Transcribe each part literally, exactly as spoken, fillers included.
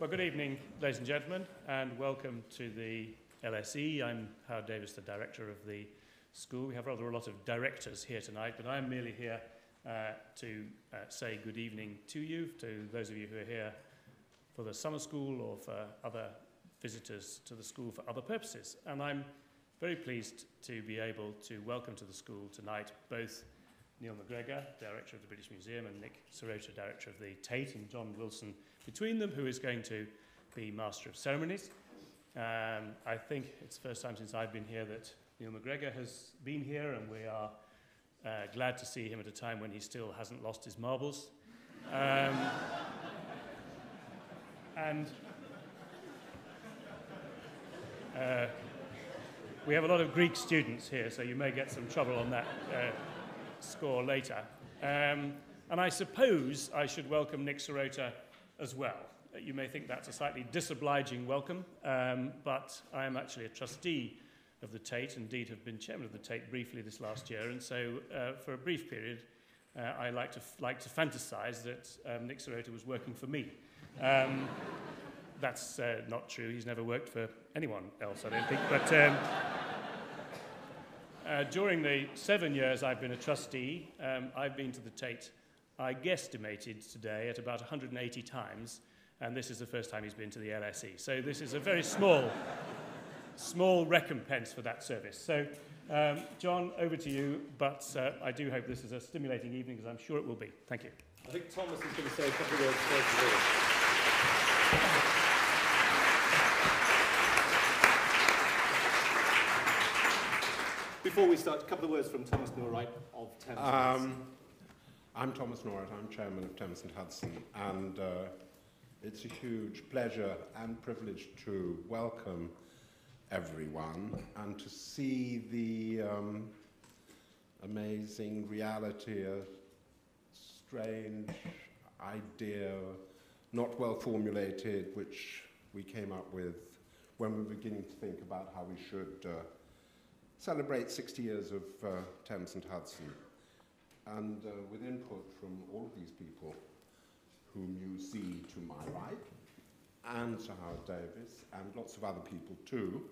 Well, good evening, ladies and gentlemen, and welcome to the L S E. I'm Howard Davis, the director of the school. We have rather a lot of directors here tonight, but I'm merely here uh, to uh, say good evening to you, to those of you who are here for the summer school or for other visitors to the school for other purposes. And I'm very pleased to be able to welcome to the school tonight both Neil MacGregor, Director of the British Museum, and Nick Serota, Director of the Tate, and John Wilson, between them, who is going to be Master of Ceremonies. Um, I think it's the first time since I've been here that Neil MacGregor has been here, and we are uh, glad to see him at a time when he still hasn't lost his marbles. Um, and uh, we have a lot of Greek students here, so you may get some trouble on that. Uh, score later. Um, and I suppose I should welcome Nick Serota as well. You may think that's a slightly disobliging welcome, um, but I am actually a trustee of the Tate, indeed have been chairman of the Tate briefly this last year, and so uh, for a brief period uh, I like to, like to fantasize that um, Nick Serota was working for me. Um, that's uh, not true. He's never worked for anyone else, I don't think, but um, Uh, during the seven years I've been a trustee, um, I've been to the Tate, I guesstimated today, at about one hundred eighty times, and this is the first time he's been to the L S E. So this is a very small, small recompense for that service. So, um, John, over to you, but uh, I do hope this is a stimulating evening, because I'm sure it will be. Thank you. I think Thomas is going to say a couple of words first of all. Before we start, a couple of words from Thomas Norritt of Thames and Hudson. Um, I'm Thomas Norritt, I'm chairman of Thames and Hudson, and uh, it's a huge pleasure and privilege to welcome everyone and to see the um, amazing reality, a strange idea, not well formulated, which we came up with when we were beginning to think about how we should uh, celebrate sixty years of uh, Thames and Hudson, and uh, with input from all of these people whom you see to my right, and Sir Howard Davis, and lots of other people too,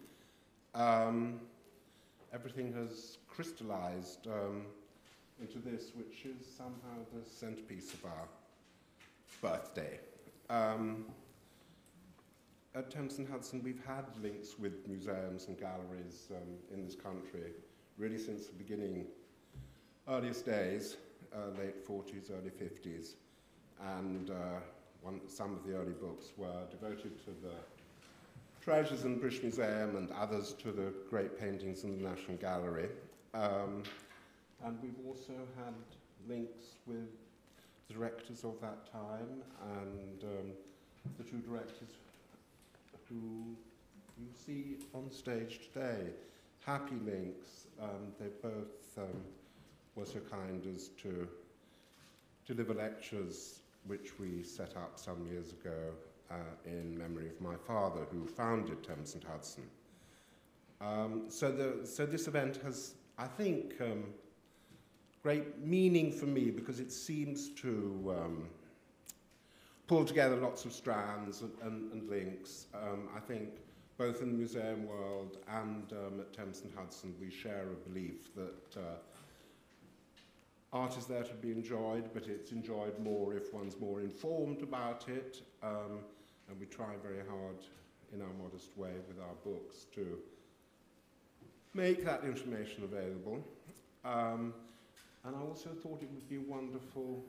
um, everything has crystallized um, into this, which is somehow the centerpiece of our birthday. Um, At Thames and Hudson, we've had links with museums and galleries um, in this country, really since the beginning, earliest days, uh, late forties, early fifties, and uh, one, some of the early books were devoted to the treasures in the British Museum and others to the great paintings in the National Gallery. Um, and we've also had links with the directors of that time and um, the two directors who you see on stage today. Happy links. Um, they both um, were so kind as to deliver lectures which we set up some years ago uh, in memory of my father, who founded Thames and Hudson. Um, so, the, so this event has, I think, um, great meaning for me, because it seems to um, pull together lots of strands and, and, and links. Um, I think both in the museum world and um, at Thames and Hudson, we share a belief that uh, art is there to be enjoyed, but it's enjoyed more if one's more informed about it. Um, and we try very hard in our modest way with our books to make that information available. Um, and I also thought it would be wonderful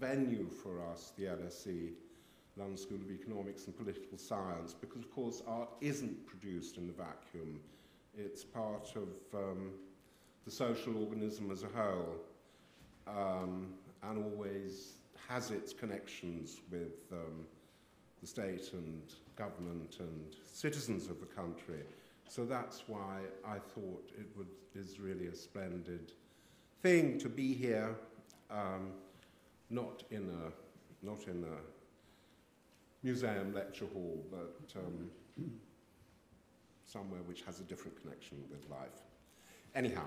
venue for us, the L S E, London School of Economics and Political Science, because of course art isn't produced in the vacuum. It's part of um, the social organism as a whole, um, and always has its connections with um, the state and government and citizens of the country. So that's why I thought it would, is really a splendid thing to be here. Um, Not in a, not in a museum lecture hall, but um, somewhere which has a different connection with life. Anyhow,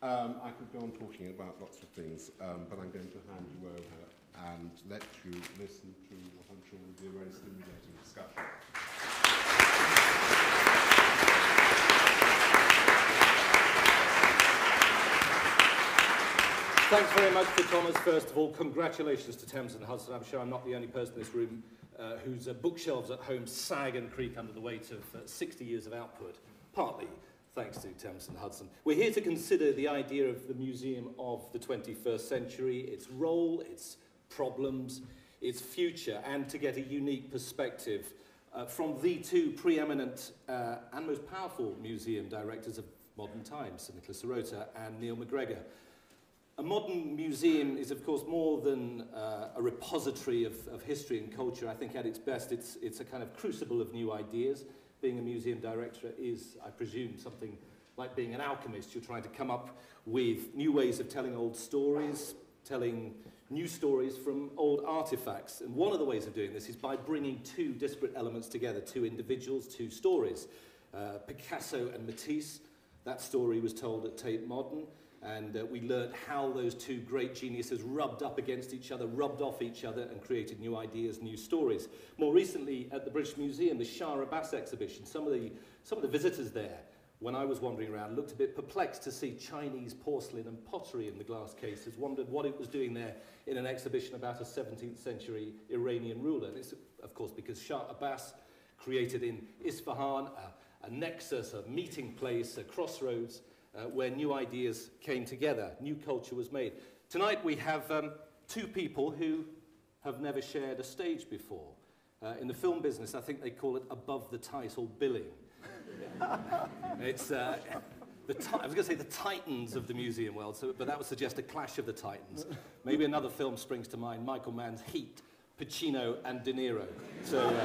Um, I could go on talking about lots of things, um, but I'm going to hand you over and let you listen to what I'm sure will be a very stimulating discussion. Thanks very much to Thomas. First of all, congratulations to Thames and Hudson. I'm sure I'm not the only person in this room uh, whose uh, bookshelves at home sag and creak under the weight of uh, sixty years of output, partly thanks to Thames and Hudson. We're here to consider the idea of the museum of the twenty-first century, its role, its problems, its future, and to get a unique perspective uh, from the two preeminent uh, and most powerful museum directors of modern times, Nick Serota and Neil MacGregor. A modern museum is, of course, more than uh, a repository of, of history and culture. I think at its best, it's, it's a kind of crucible of new ideas. Being a museum director is, I presume, something like being an alchemist. You're trying to come up with new ways of telling old stories, telling new stories from old artifacts. And one of the ways of doing this is by bringing two disparate elements together, two individuals, two stories. Uh, Picasso and Matisse, that story was told at Tate Modern, and uh, we learned how those two great geniuses rubbed up against each other, rubbed off each other, and created new ideas, new stories. More recently, at the British Museum, the Shah Abbas exhibition, some of the, some of the visitors there, when I was wandering around, looked a bit perplexed to see Chinese porcelain and pottery in the glass cases, wondered what it was doing there in an exhibition about a seventeenth century Iranian ruler. And it's, of course, because Shah Abbas created in Isfahan a, a nexus, a meeting place, a crossroads, Uh, where new ideas came together, new culture was made. Tonight we have um, two people who have never shared a stage before. Uh, in the film business, I think they call it above the title billing. It's uh, the ti I was going to say the titans of the museum world, so, but that would suggest a clash of the titans. Maybe another film springs to mind, Michael Mann's Heat, Pacino and De Niro. So. Uh,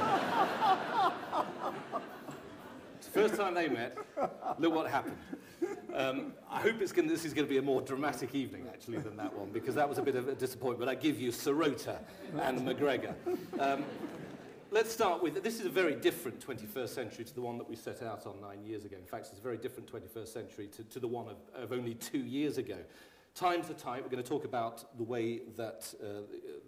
First time they met, look what happened. Um, I hope it's gonna, this is going to be a more dramatic evening, actually, than that one, because that was a bit of a disappointment. But I give you Serota and MacGregor. Um, let's start with, this is a very different twenty-first century to the one that we set out on nine years ago. In fact, it's a very different twenty-first century to, to the one of, of only two years ago. Times are tight. We're going to talk about the way that uh,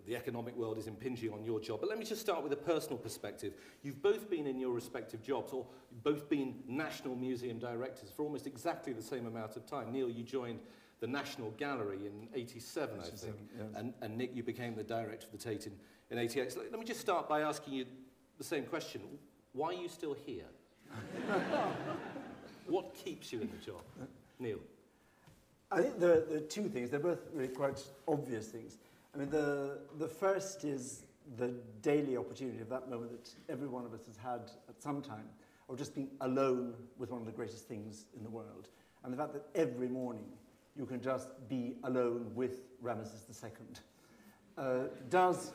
the economic world is impinging on your job. But let me just start with a personal perspective. You've both been in your respective jobs, or both been National Museum directors for almost exactly the same amount of time. Neil, you joined the National Gallery in eighty-seven, I think, yes. and, and Nick, you became the director of the Tate in, in eighty-eight. So let me just start by asking you the same question. Why are you still here? What keeps you in the job? Neil? I think there are, there are two things. They're both really quite obvious things. I mean, the, the first is the daily opportunity of that moment that every one of us has had at some time, of just being alone with one of the greatest things in the world. And the fact that every morning you can just be alone with Ramesses the Second uh, does,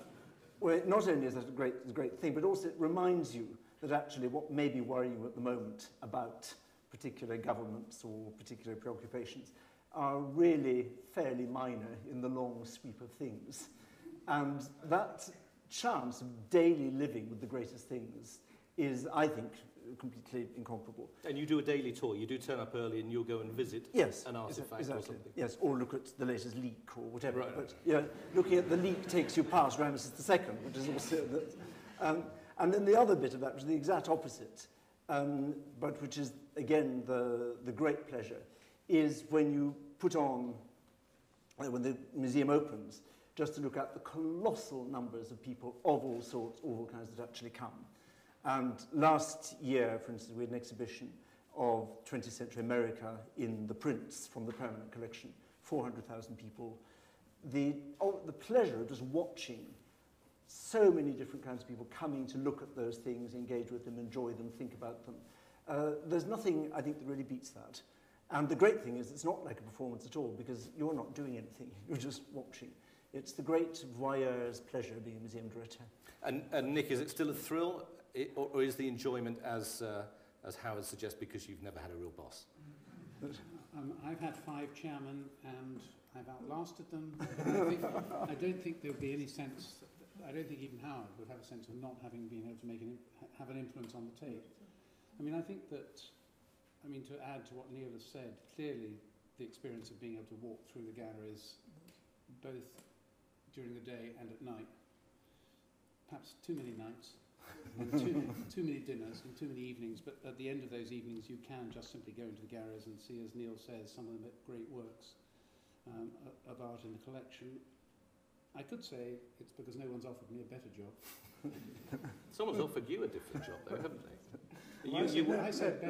well, not only is that a great, a great thing, but also it reminds you that actually what may be worrying you at the moment about particular governments or particular preoccupations are really fairly minor in the long sweep of things. And that chance of daily living with the greatest things is, I think, completely incomparable. And you do a daily tour. You do turn up early and you'll go and visit yes, an artifact exactly. or something. Yes, or look at the latest leak or whatever. Right, but right. You know, looking at the leak takes you past Ramesses the Second, which is also... that, um, and then the other bit of that was the exact opposite, um, but which is, again, the, the great pleasure, is when you put on, uh, when the museum opens, just to look at the colossal numbers of people of all sorts, all kinds that actually come. And last year, for instance, we had an exhibition of twentieth century America in the prints from the permanent collection, four hundred thousand people. The, oh, the pleasure of just watching so many different kinds of people coming to look at those things, engage with them, enjoy them, think about them. Uh, there's nothing, I think, that really beats that. And the great thing is it's not like a performance at all, because you're not doing anything, you're just watching. It's the great voyeur's pleasure being a museum director. And, and Nick, is it still a thrill, it, or, or is the enjoyment, as, uh, as Howard suggests, because you've never had a real boss? But, um, I've had five chairmen, and I've outlasted them. I, think, I don't think there would be any sense, I don't think even Howard would have a sense of not having been able to make an, have an influence on the Tate. I mean, I think that... I mean, to add to what Neil has said, clearly the experience of being able to walk through the galleries both during the day and at night. Perhaps too many nights, and too, too many dinners and too many evenings, but at the end of those evenings you can just simply go into the galleries and see, as Neil says, some of the great works um, of art in the collection. I could say it's because no one's offered me a better job. Someone's offered you a different job, though, haven't they? You, well, I, said, you, I said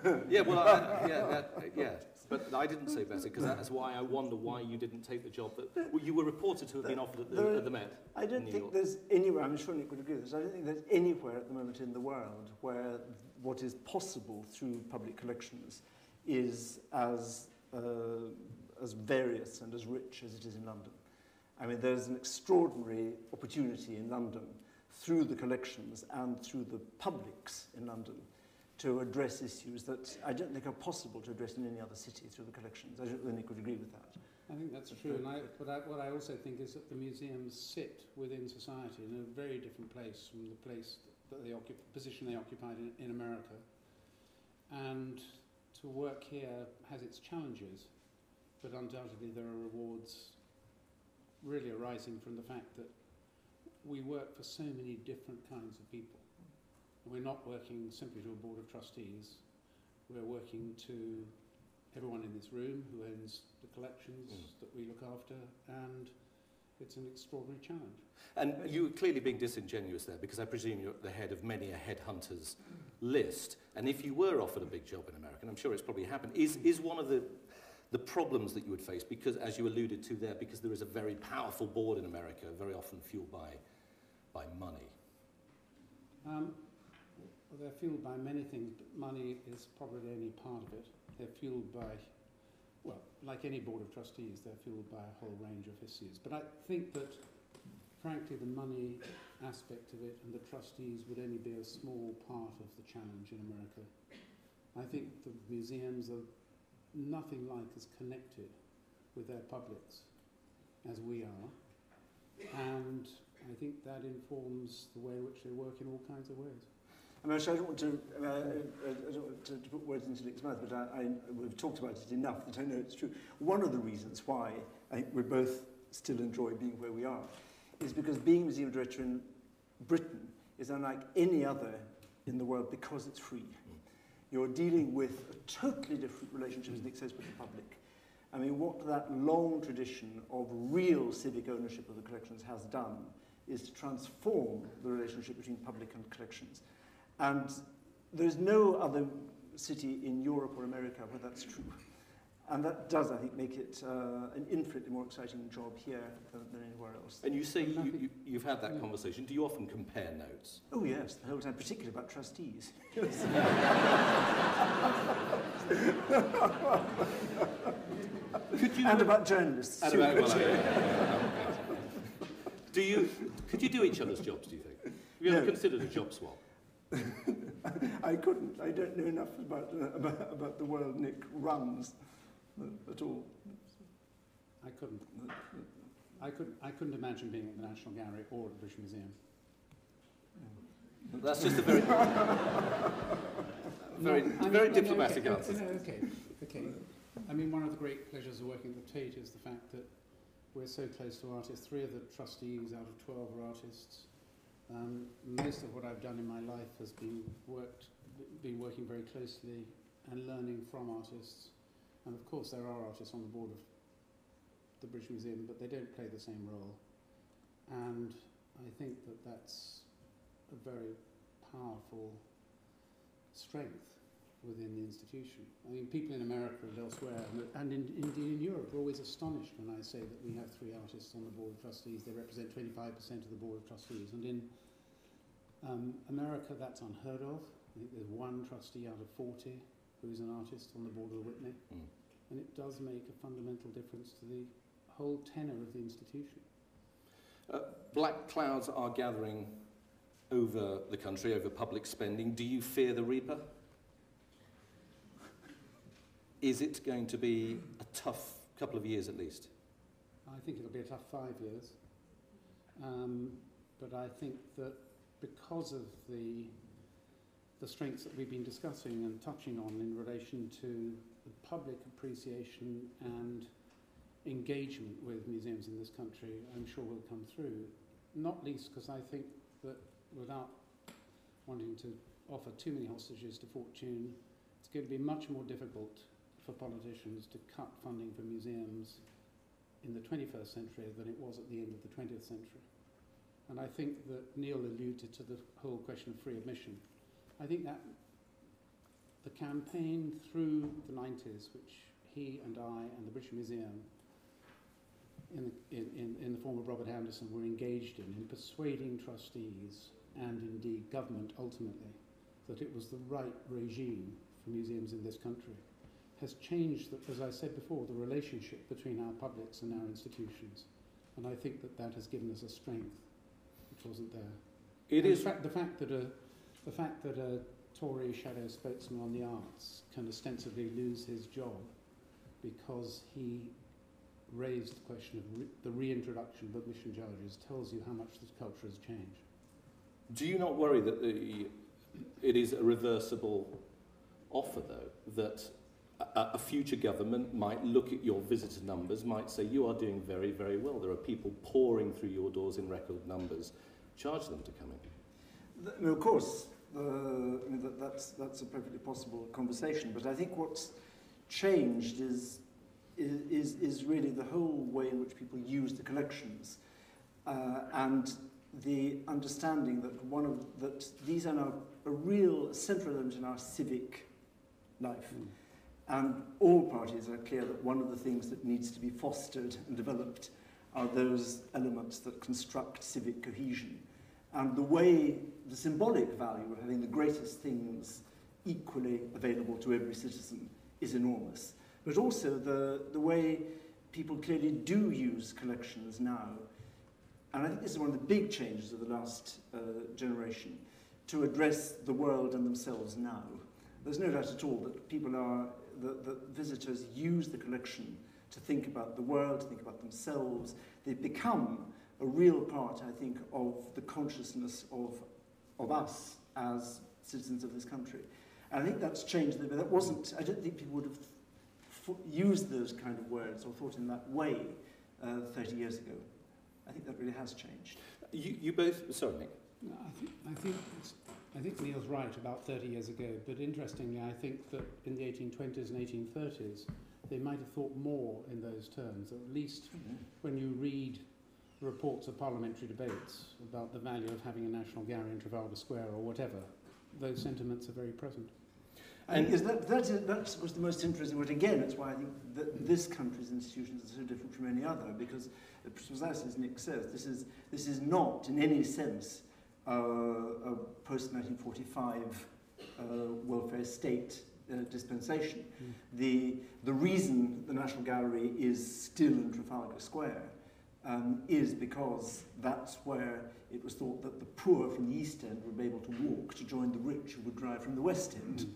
better. Yeah, well, I, yeah, that, yeah, but I didn't say better, because that's why I wonder why you didn't take the job that well, you were reported to have been offered at the, there, at the Met. I don't think York. there's anywhere, I'm sure Nick would agree with this, I don't think there's anywhere at the moment in the world where what is possible through public collections is as, uh, as various and as rich as it is in London. I mean, there's an extraordinary opportunity in London through the collections and through the publics in London to address issues that I don't think are possible to address in any other city through the collections. I don't think Nick would agree with that. I think that's true, and I, but I, what I also think is that the museums sit within society in a very different place from the place that they occupy, position they occupied in, in America. And to work here has its challenges, but undoubtedly there are rewards really arising from the fact that we work for so many different kinds of people. We're not working simply to a board of trustees. We're working to everyone in this room who owns the collections mm. that we look after, and it's an extraordinary challenge. And you were clearly being disingenuous there, because I presume you're at the head of many a headhunter's list. And if you were offered a big job in America, and I'm sure it's probably happened, is, is one of the... the problems that you would face, because, as you alluded to there, because there is a very powerful board in America, very often fueled by, by money? Um, well, they're fueled by many things, but money is probably only part of it. They're fueled by, well, like any board of trustees, they're fueled by a whole range of issues. But I think that, frankly, the money aspect of it and the trustees would only be a small part of the challenge in America. I think the museums are nothing like as connected with their publics as we are, and I think that informs the way in which they work in all kinds of ways. I mean, I don't want to, uh, I don't want to put words into Nick's mouth, but I, I, we've talked about it enough that I know it's true. One of the reasons why I think we both still enjoy being where we are is because being museum director in Britain is unlike any other in the world, because it's free. Mm. You're dealing with a totally different relationship, as Nick says, with the public. I mean, what that long tradition of real civic ownership of the collections has done is to transform the relationship between public and collections. And there's no other city in Europe or America where that's true. And that does, I think, make it uh, an infinitely more exciting job here than, than anywhere else. And you say you, you, you've had that conversation. Do you often compare notes? Oh, yes, the whole time, particularly about trustees. Could you, and about journalists. And about, well, yeah, yeah, yeah, yeah. Do you, could you do each other's jobs, do you think? Have you no. ever considered a job swap? I couldn't. I don't know enough about, uh, about, about the world Nick runs. At all. I couldn't. I, could, I couldn't imagine being at the National Gallery or at the British Museum. That's just a very, very, no, I mean, very no, diplomatic no, okay, answer. No, okay, okay. I mean, one of the great pleasures of working at the Tate is the fact that we're so close to artists. Three of the trustees out of twelve are artists. Um, most of what I've done in my life has been worked, been working very closely and learning from artists. And of course there are artists on the board of the British Museum, but they don't play the same role. And I think that that's a very powerful strength within the institution. I mean, people in America and elsewhere, and in, indeed in Europe, are always astonished when I say that we have three artists on the board of trustees. They represent twenty-five percent of the board of trustees. And in um, America, that's unheard of. I think there's one trustee out of forty. Who's an artist on the board of Whitney, mm. and it does make a fundamental difference to the whole tenor of the institution. Uh, black clouds are gathering over the country, over public spending. Do you fear the Reaper? Is it going to be a tough couple of years at least? I think it'll be a tough five years. Um, but I think that because of the the strengths that we've been discussing and touching on in relation to the public appreciation and engagement with museums in this country, I'm sure, will come through. Not least because I think that without wanting to offer too many hostages to fortune, it's going to be much more difficult for politicians to cut funding for museums in the twenty-first century than it was at the end of the twentieth century. And I think that Neil alluded to the whole question of free admission. I think that the campaign through the nineties, which he and I and the British Museum, in the, in, in the form of Robert Anderson, were engaged in, in persuading trustees and indeed government ultimately that it was the right regime for museums in this country, has changed, the, as I said before, the relationship between our publics and our institutions. And I think that that has given us a strength which wasn't there. It and is... The fact, the fact that a, the fact that a Tory shadow spokesman on the arts can ostensibly lose his job because he raised the question of re the reintroduction of admission charges tells you how much this culture has changed. Do you not worry that the, it is a reversible offer, though, that a, a future government might look at your visitor numbers, might say, you are doing very, very well. There are people pouring through your doors in record numbers. Charge them to come in. The, no, of course, uh, I mean, that, that's, that's a perfectly possible conversation, but I think what's changed is, is, is really the whole way in which people use the collections uh, and the understanding that, one of, that these are now a real central element in our civic life. Mm. And all parties are clear that one of the things that needs to be fostered and developed are those elements that construct civic cohesion. And the way, the symbolic value of having the greatest things equally available to every citizen is enormous. But also the, the way people clearly do use collections now, and I think this is one of the big changes of the last uh, generation, to address the world and themselves now. There's no doubt at all that people are, that, that visitors use the collection to think about the world, to think about themselves. They become a real part, I think, of the consciousness of, of us as citizens of this country. And I think that's changed, but that wasn't, I don't think people would have used those kind of words or thought in that way uh, thirty years ago. I think that really has changed. You, you both, sorry, Nick. No, I think, I, think I think Neil's right about thirty years ago, but interestingly, I think that in the eighteen twenties and eighteen thirties, they might have thought more in those terms, at least mm-hmm. when you read reports of parliamentary debates about the value of having a National Gallery in Trafalgar Square or whatever. Those sentiments are very present. And yes, that, that, is, that was the most interesting one. Again, that's why I think that this country's institutions are so different from any other, because precisely as Nick says, this is, this is not in any sense uh, a post nineteen forty-five uh, welfare state uh, dispensation. Mm. The, the reason the National Gallery is still in Trafalgar Square um, is because that's where it was thought that the poor from the East End would be able to walk to join the rich who would drive from the West End. Mm.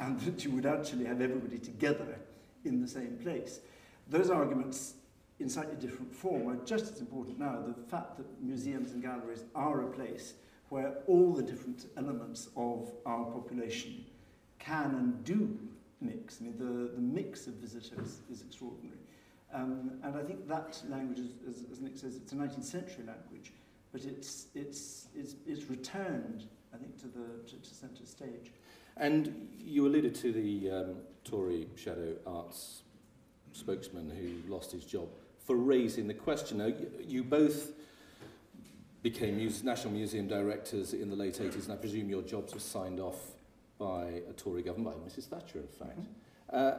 And that you would actually have everybody together in the same place. Those arguments, in slightly different form, are just as important now. The fact that museums and galleries are a place where all the different elements of our population can and do mix. I mean, the, the mix of visitors is extraordinary. Um, and I think that language, is, as, as Nick says, it's a nineteenth century language, but it's, it's, it's, it's returned, I think, to the to, to centre stage. And you alluded to the um, Tory shadow arts spokesman who lost his job for raising the question. Now, you, you both became muse National Museum directors in the late eighties, and I presume your jobs were signed off by a Tory government, by Missus Thatcher, in fact. Mm-hmm. uh,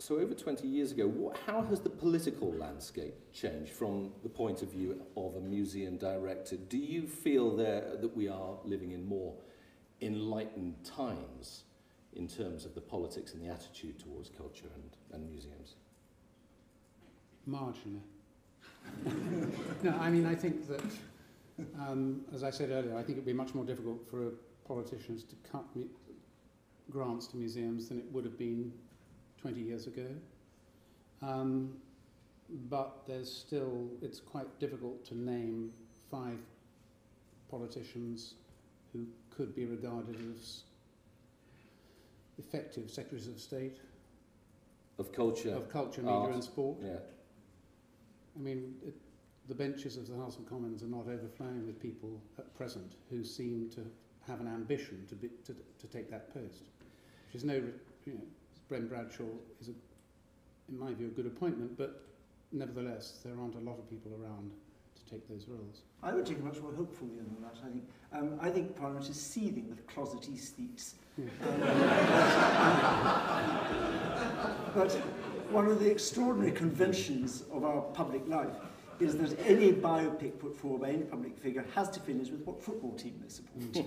so over twenty years ago, what, how has the political landscape changed from the point of view of a museum director? Do you feel there that we are living in more enlightened times in terms of the politics and the attitude towards culture and, and museums? Marginally. No, I mean, I think that, um, as I said earlier, I think it would be much more difficult for politicians to cut grants to museums than it would have been twenty years ago. Um, but there's still, it's quite difficult to name five politicians who could be regarded as effective secretaries of state Of culture. Of culture, media art, and sport. Yeah. I mean, it, the benches of the House of Commons are not overflowing with people at present who seem to have an ambition to, be, to, to take that post. Which is no, you know, Ben Bradshaw is, a, in my view, a good appointment, but nevertheless, there aren't a lot of people around to take those roles. I would take a much more hopeful view than that, I think. Um, I think Parliament is seething with closet aesthetes. Yeah. Um, but one of the extraordinary conventions of our public life is that any biopic put forward by any public figure has to finish with what football team they support.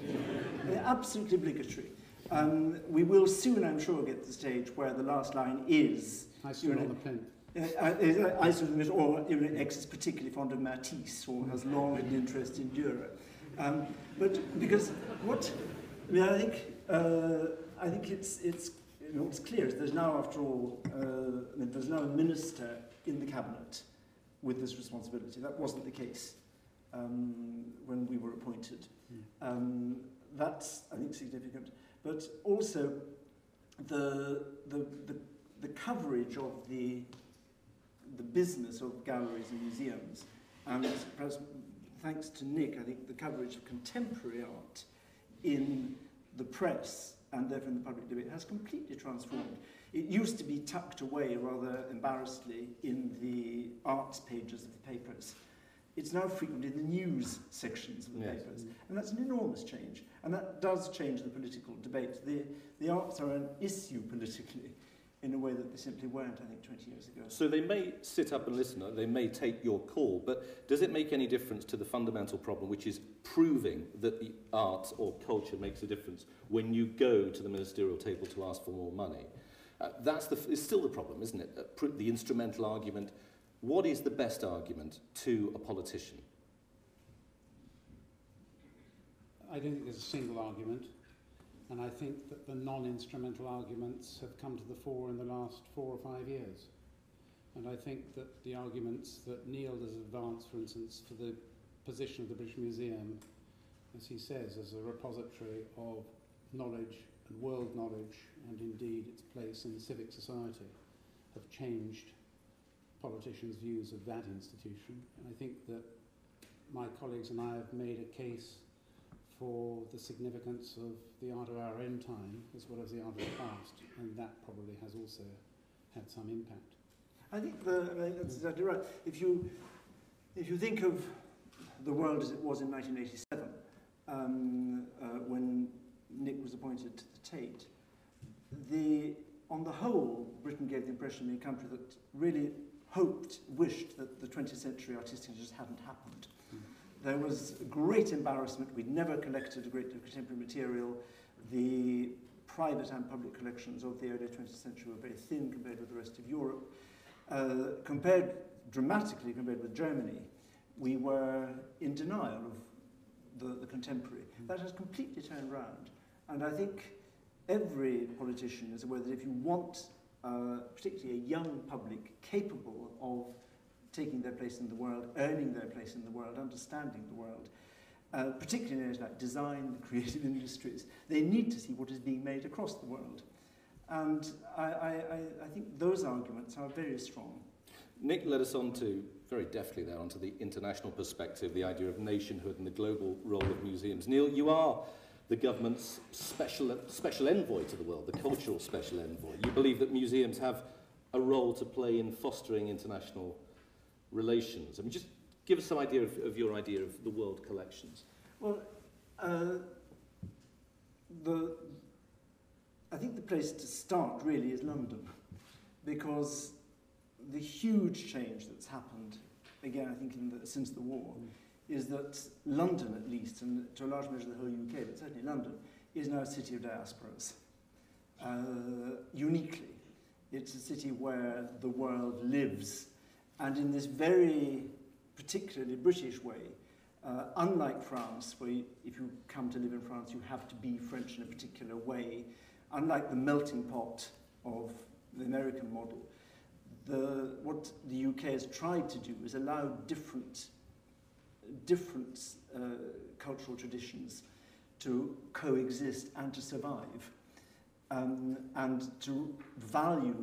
They're absolutely obligatory. Um, we will soon, I'm sure, get to the stage where the last line is... I stood you know, on the plinth. Uh, I, I stood on the or you know, X is particularly fond of Matisse, or has long had an interest in Dürer. Um, but because what... I mean, I think, uh, I think it's... it's You know, it's clear there's now, after all, uh, I mean, there's now a minister in the cabinet with this responsibility. That wasn't the case um, when we were appointed. Mm. Um, that's, I think, significant. But also, the the the, the coverage of the the business of galleries and museums, and perhaps thanks to Nick, I think the coverage of contemporary art in the press, and therefore in the public debate, has completely transformed. It used to be tucked away rather embarrassedly in the arts pages of the papers. It's now frequently the news sections of the yes. papers. And that's an enormous change. And that does change the political debate. The, the arts are an issue politically in a way that they simply weren't, I think, twenty years ago. So they may sit up and listen, they may take your call, but does it make any difference to the fundamental problem, which is proving that the arts or culture makes a difference when you go to the ministerial table to ask for more money? Uh, that's the, it's still the problem, isn't it? Uh, pr the instrumental argument. What is the best argument to a politician? I don't think there's a single argument. And I think that the non-instrumental arguments have come to the fore in the last four or five years. And I think that the arguments that Neil has advanced, for instance, for the position of the British Museum, as he says, as a repository of knowledge and world knowledge, and indeed its place in civic society, have changed politicians' views of that institution. And I think that my colleagues and I have made a case for the significance of the art of our own time as well as the art of the past, and that probably has also had some impact. I think the, I mean, that's exactly right. If you, if you think of the world as it was in nineteen eighty-seven, um, uh, when Nick was appointed to the Tate, the, on the whole, Britain gave the impression of being a country that really hoped, wished that the twentieth century artistic just hadn't happened. There was great embarrassment. We'd never collected a great deal of contemporary material. The private and public collections of the early twentieth century were very thin compared with the rest of Europe. Uh, compared, dramatically compared with Germany, we were in denial of the, the contemporary. That has completely turned around. And I think every politician is aware that if you want, uh, particularly a young public capable of taking their place in the world, earning their place in the world, understanding the world, uh, particularly in areas like design, the creative industries, they need to see what is being made across the world. And I, I, I think those arguments are very strong. Nick led us on to, very deftly there, onto the international perspective, the idea of nationhood and the global role of museums. Neil, you are the government's special, special envoy to the world, the cultural special envoy. You believe that museums have a role to play in fostering international relations. I mean, just give us some idea of, of your idea of the world collections. Well, uh, the, I think the place to start really is London, because the huge change that's happened, again, I think in the, since the war, is that London, at least, and to a large measure the whole U K, but certainly London, is now a city of diasporas, uh, uniquely. It's a city where the world lives. And in this very particularly British way, uh, unlike France, where you, if you come to live in France, you have to be French in a particular way, unlike the melting pot of the American model, the, what the U K has tried to do is allow different, different uh, cultural traditions to coexist and to survive, um, and to value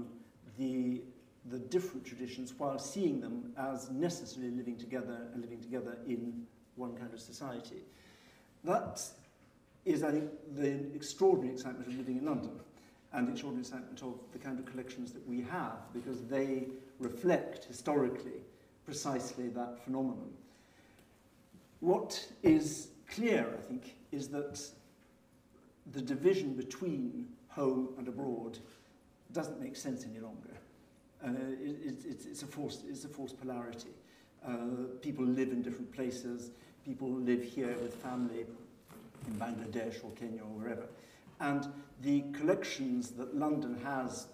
the, the different traditions while seeing them as necessarily living together and living together in one kind of society. That is, I think, the extraordinary excitement of living in London and the extraordinary excitement of the kind of collections that we have, because they reflect historically precisely that phenomenon. What is clear, I think, is that the division between home and abroad doesn't make sense any longer. Uh, it, it, it's, a forced, it's a forced polarity. Uh, people live in different places. People live here with family in Bangladesh or Kenya or wherever. And the collections that London has,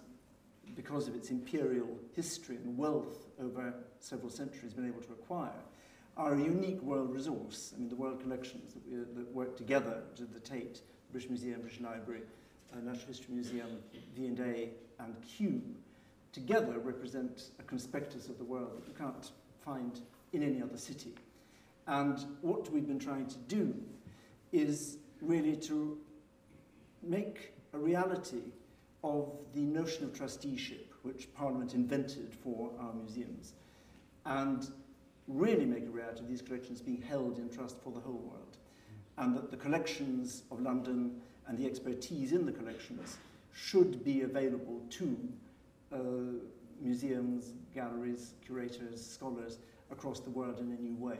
because of its imperial history and wealth over several centuries been able to acquire, are a unique world resource. I mean, the world collections that, we, that work together, the Tate, British Museum, British Library, uh, Natural History Museum, V and A, and Kew, together represent a conspectus of the world that you can't find in any other city. And what we've been trying to do is really to make a reality of the notion of trusteeship, which Parliament invented for our museums, and really make a reality of these collections being held in trust for the whole world, and that the collections of London and the expertise in the collections should be available to uh, museums, galleries, curators, scholars across the world in a new way.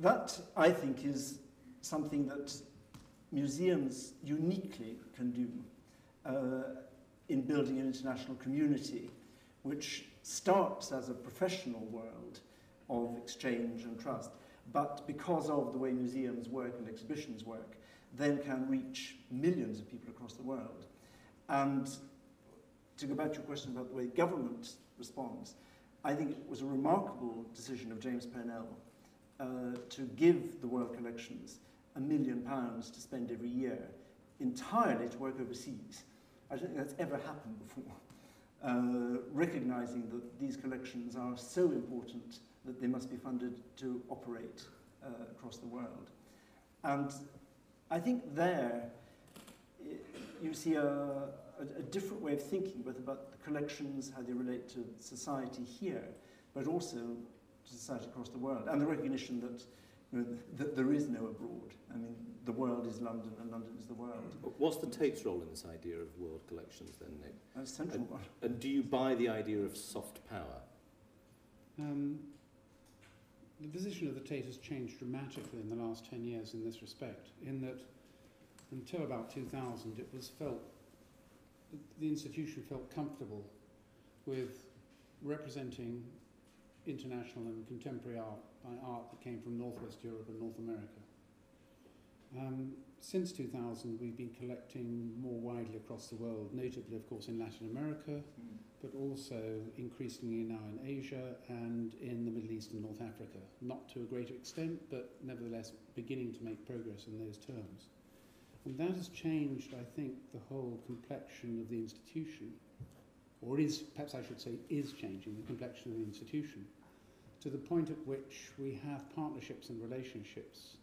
That, I think, is something that museums uniquely can do uh, in building an international community, which starts as a professional world of exchange and trust, but because of the way museums work and exhibitions work, then can reach millions of people across the world. And to go back to your question about the way government responds, I think it was a remarkable decision of James Purnell uh, to give the World Collections a million pounds to spend every year entirely to work overseas. I don't think that's ever happened before. Uh, recognizing that these collections are so important that they must be funded to operate uh, across the world. And I think there it, you see a, a, a different way of thinking, both about the collections, how they relate to society here, but also to society across the world, and the recognition that, you know, that there is no abroad. I mean, the world is London and London is the world. What's the Tate's role in this idea of world collections then, Nick? A central one. And do you buy the idea of soft power? Um, The position of the Tate has changed dramatically in the last ten years in this respect, in that until about two thousand it was felt, the institution felt comfortable with representing international and contemporary art by art that came from Northwest Europe and North America. Um, since two thousand we've been collecting more widely across the world, notably of course in Latin America, mm. but also increasingly now in Asia and in the Middle East and North Africa. Not to a great extent, but nevertheless beginning to make progress in those terms. And that has changed, I think, the whole complexion of the institution, or is, perhaps I should say, is changing the complexion of the institution, to the point at which we have partnerships and relationships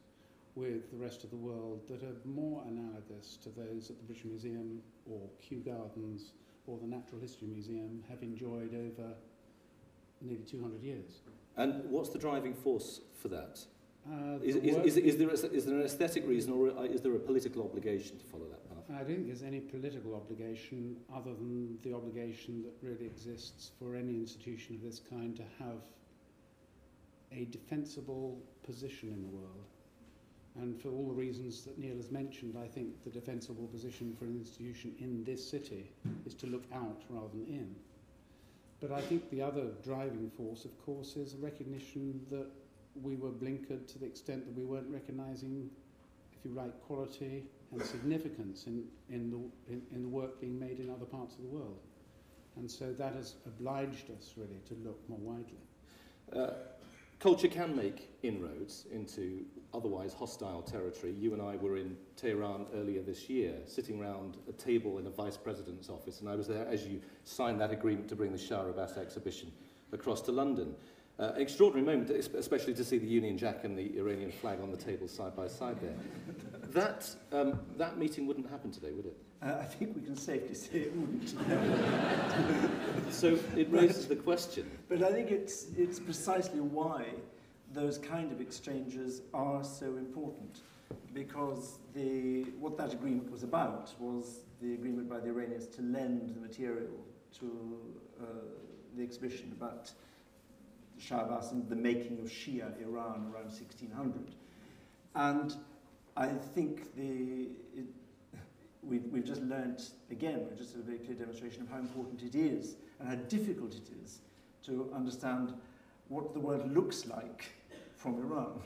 with the rest of the world that are more analogous to those at the British Museum or Kew Gardens or the Natural History Museum have enjoyed over nearly two hundred years. And what's the driving force for that? Uh, is, the is, is, is, there a, is there an aesthetic reason, or is there a political obligation to follow that path? I don't think there's any political obligation other than the obligation that really exists for any institution of this kind to have a defensible position in the world. And for all the reasons that Neil has mentioned, I think the defensible position for an institution in this city is to look out rather than in. But I think the other driving force, of course, is a recognition that we were blinkered to the extent that we weren't recognising, if you like, quality and significance in, in, the, in, in the work being made in other parts of the world. And so that has obliged us, really, to look more widely. Uh, Culture can make inroads into otherwise hostile territory. You and I were in Tehran earlier this year, sitting round a table in a vice president's office, and I was there as you signed that agreement to bring the Shah Abbas exhibition across to London. Uh, an extraordinary moment, especially to see the Union Jack and the Iranian flag on the table side by side there. That, um, that meeting wouldn't happen today, would it? Uh, I think we can safely say it wouldn't. So it raises but, the question. But I think it's, it's precisely why those kind of exchanges are so important, because the, what that agreement was about was the agreement by the Iranians to lend the material to uh, the exhibition about Shah Abbas and the making of Shia Iran around sixteen hundred. And I think the, it, we've, we've just learnt, again, we've just had a very clear demonstration of how important it is and how difficult it is to understand what the world looks like from Iran,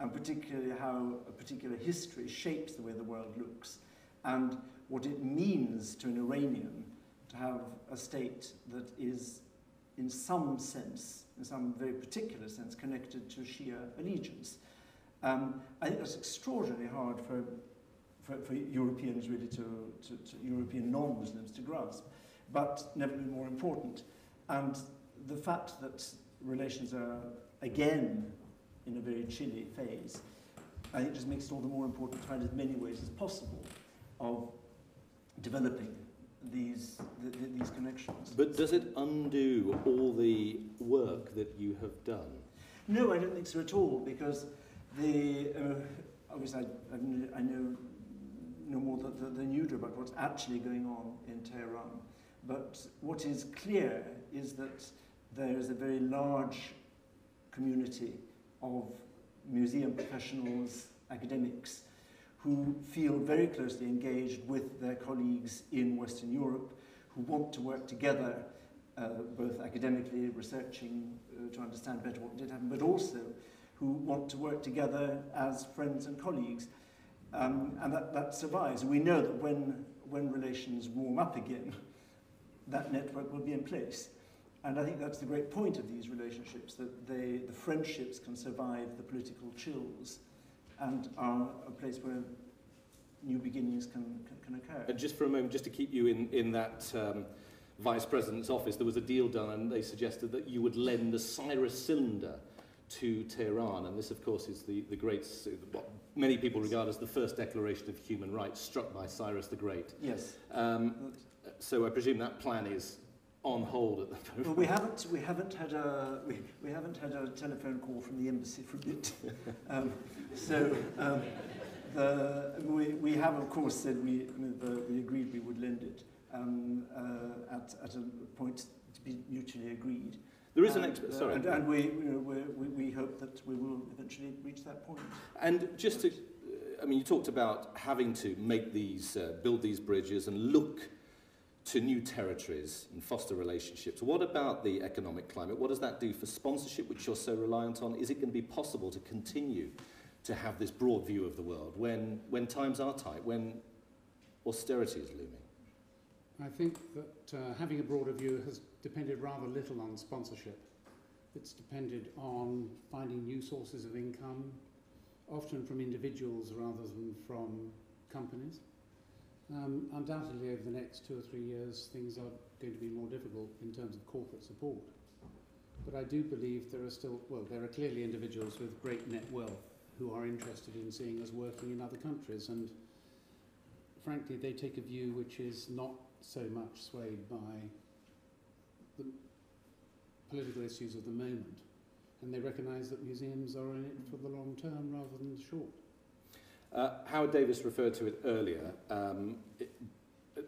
and particularly how a particular history shapes the way the world looks, and what it means to an Iranian to have a state that is in some sense, in some very particular sense, connected to Shia allegiance. Um, I think that's extraordinarily hard for, for, for Europeans, really, to, to, to European non-Muslims to grasp, but never been more important. And the fact that relations are, again, in a very chilly phase, I think just makes it all the more important to find as many ways as possible of developing these, the, the, these connections. But does it undo all the work that you have done? No, I don't think so at all, because the, uh, obviously I, I know no more than you do about what's actually going on in Tehran, but what is clear is that there is a very large community of museum professionals, academics, who feel very closely engaged with their colleagues in Western Europe, who want to work together, uh, both academically, researching uh, to understand better what did happen, but also who want to work together as friends and colleagues. Um, and that, that survives. We know that when, when relations warm up again, that network will be in place. And I think that's the great point of these relationships, that they, the friendships can survive the political chills and are a place where new beginnings can, can, can occur. And just for a moment, just to keep you in, in that um, vice president's office, there was a deal done and they suggested that you would lend the Cyrus cylinder to Tehran. And this, of course, is the, the great, what many people regard as the first declaration of human rights struck by Cyrus the Great. Yes. Um, so I presume that plan is on hold at the moment. Well, we haven't we haven't had a we, we haven't had a telephone call from the embassy for a bit. um, so um, the, we we have of course said we I mean, the, we agreed we would lend it um, uh, at at a point to be mutually agreed. There is and, an exp uh, sorry, and, and we you know, we we hope that we will eventually reach that point. And just to, I mean, you talked about having to make these uh, build these bridges and look to new territories and foster relationships. What about the economic climate? What does that do for sponsorship, which you're so reliant on? Is it going to be possible to continue to have this broad view of the world when, when times are tight, when austerity is looming? I think that uh, having a broader view has depended rather little on sponsorship. It's depended on finding new sources of income, often from individuals rather than from companies. Um, undoubtedly, over the next two or three years, things are going to be more difficult in terms of corporate support. But I do believe there are still, well, there are clearly individuals with great net wealth who are interested in seeing us working in other countries. And frankly, they take a view which is not so much swayed by the political issues of the moment. And they recognise that museums are in it for the long term rather than the short. Uh, Howard Davis referred to it earlier, um, it,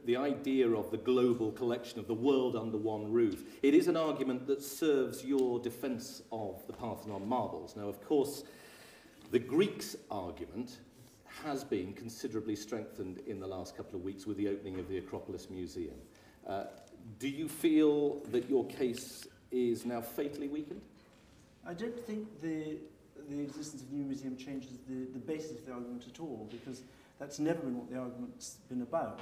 the idea of the global collection of the world under one roof. It is an argument that serves your defence of the Parthenon marbles. Now, of course, the Greeks' argument has been considerably strengthened in the last couple of weeks with the opening of the Acropolis Museum. Uh, do you feel that your case is now fatally weakened? I don't think the... the existence of the new museum changes the, the basis of the argument at all, because that's never been what the argument's been about.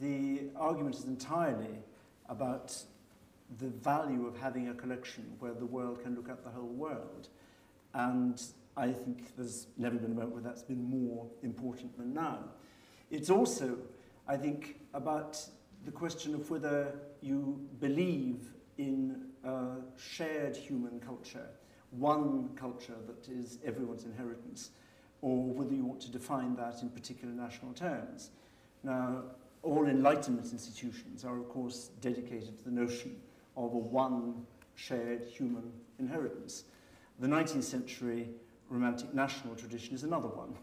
The argument is entirely about the value of having a collection where the world can look at the whole world. And I think there's never been a moment where that's been more important than now. It's also, I think, about the question of whether you believe in a shared human culture, one culture that is everyone's inheritance, or whether you ought to define that in particular national terms. Now, all Enlightenment institutions are, of course, dedicated to the notion of a one shared human inheritance. The nineteenth century Romantic national tradition is another one.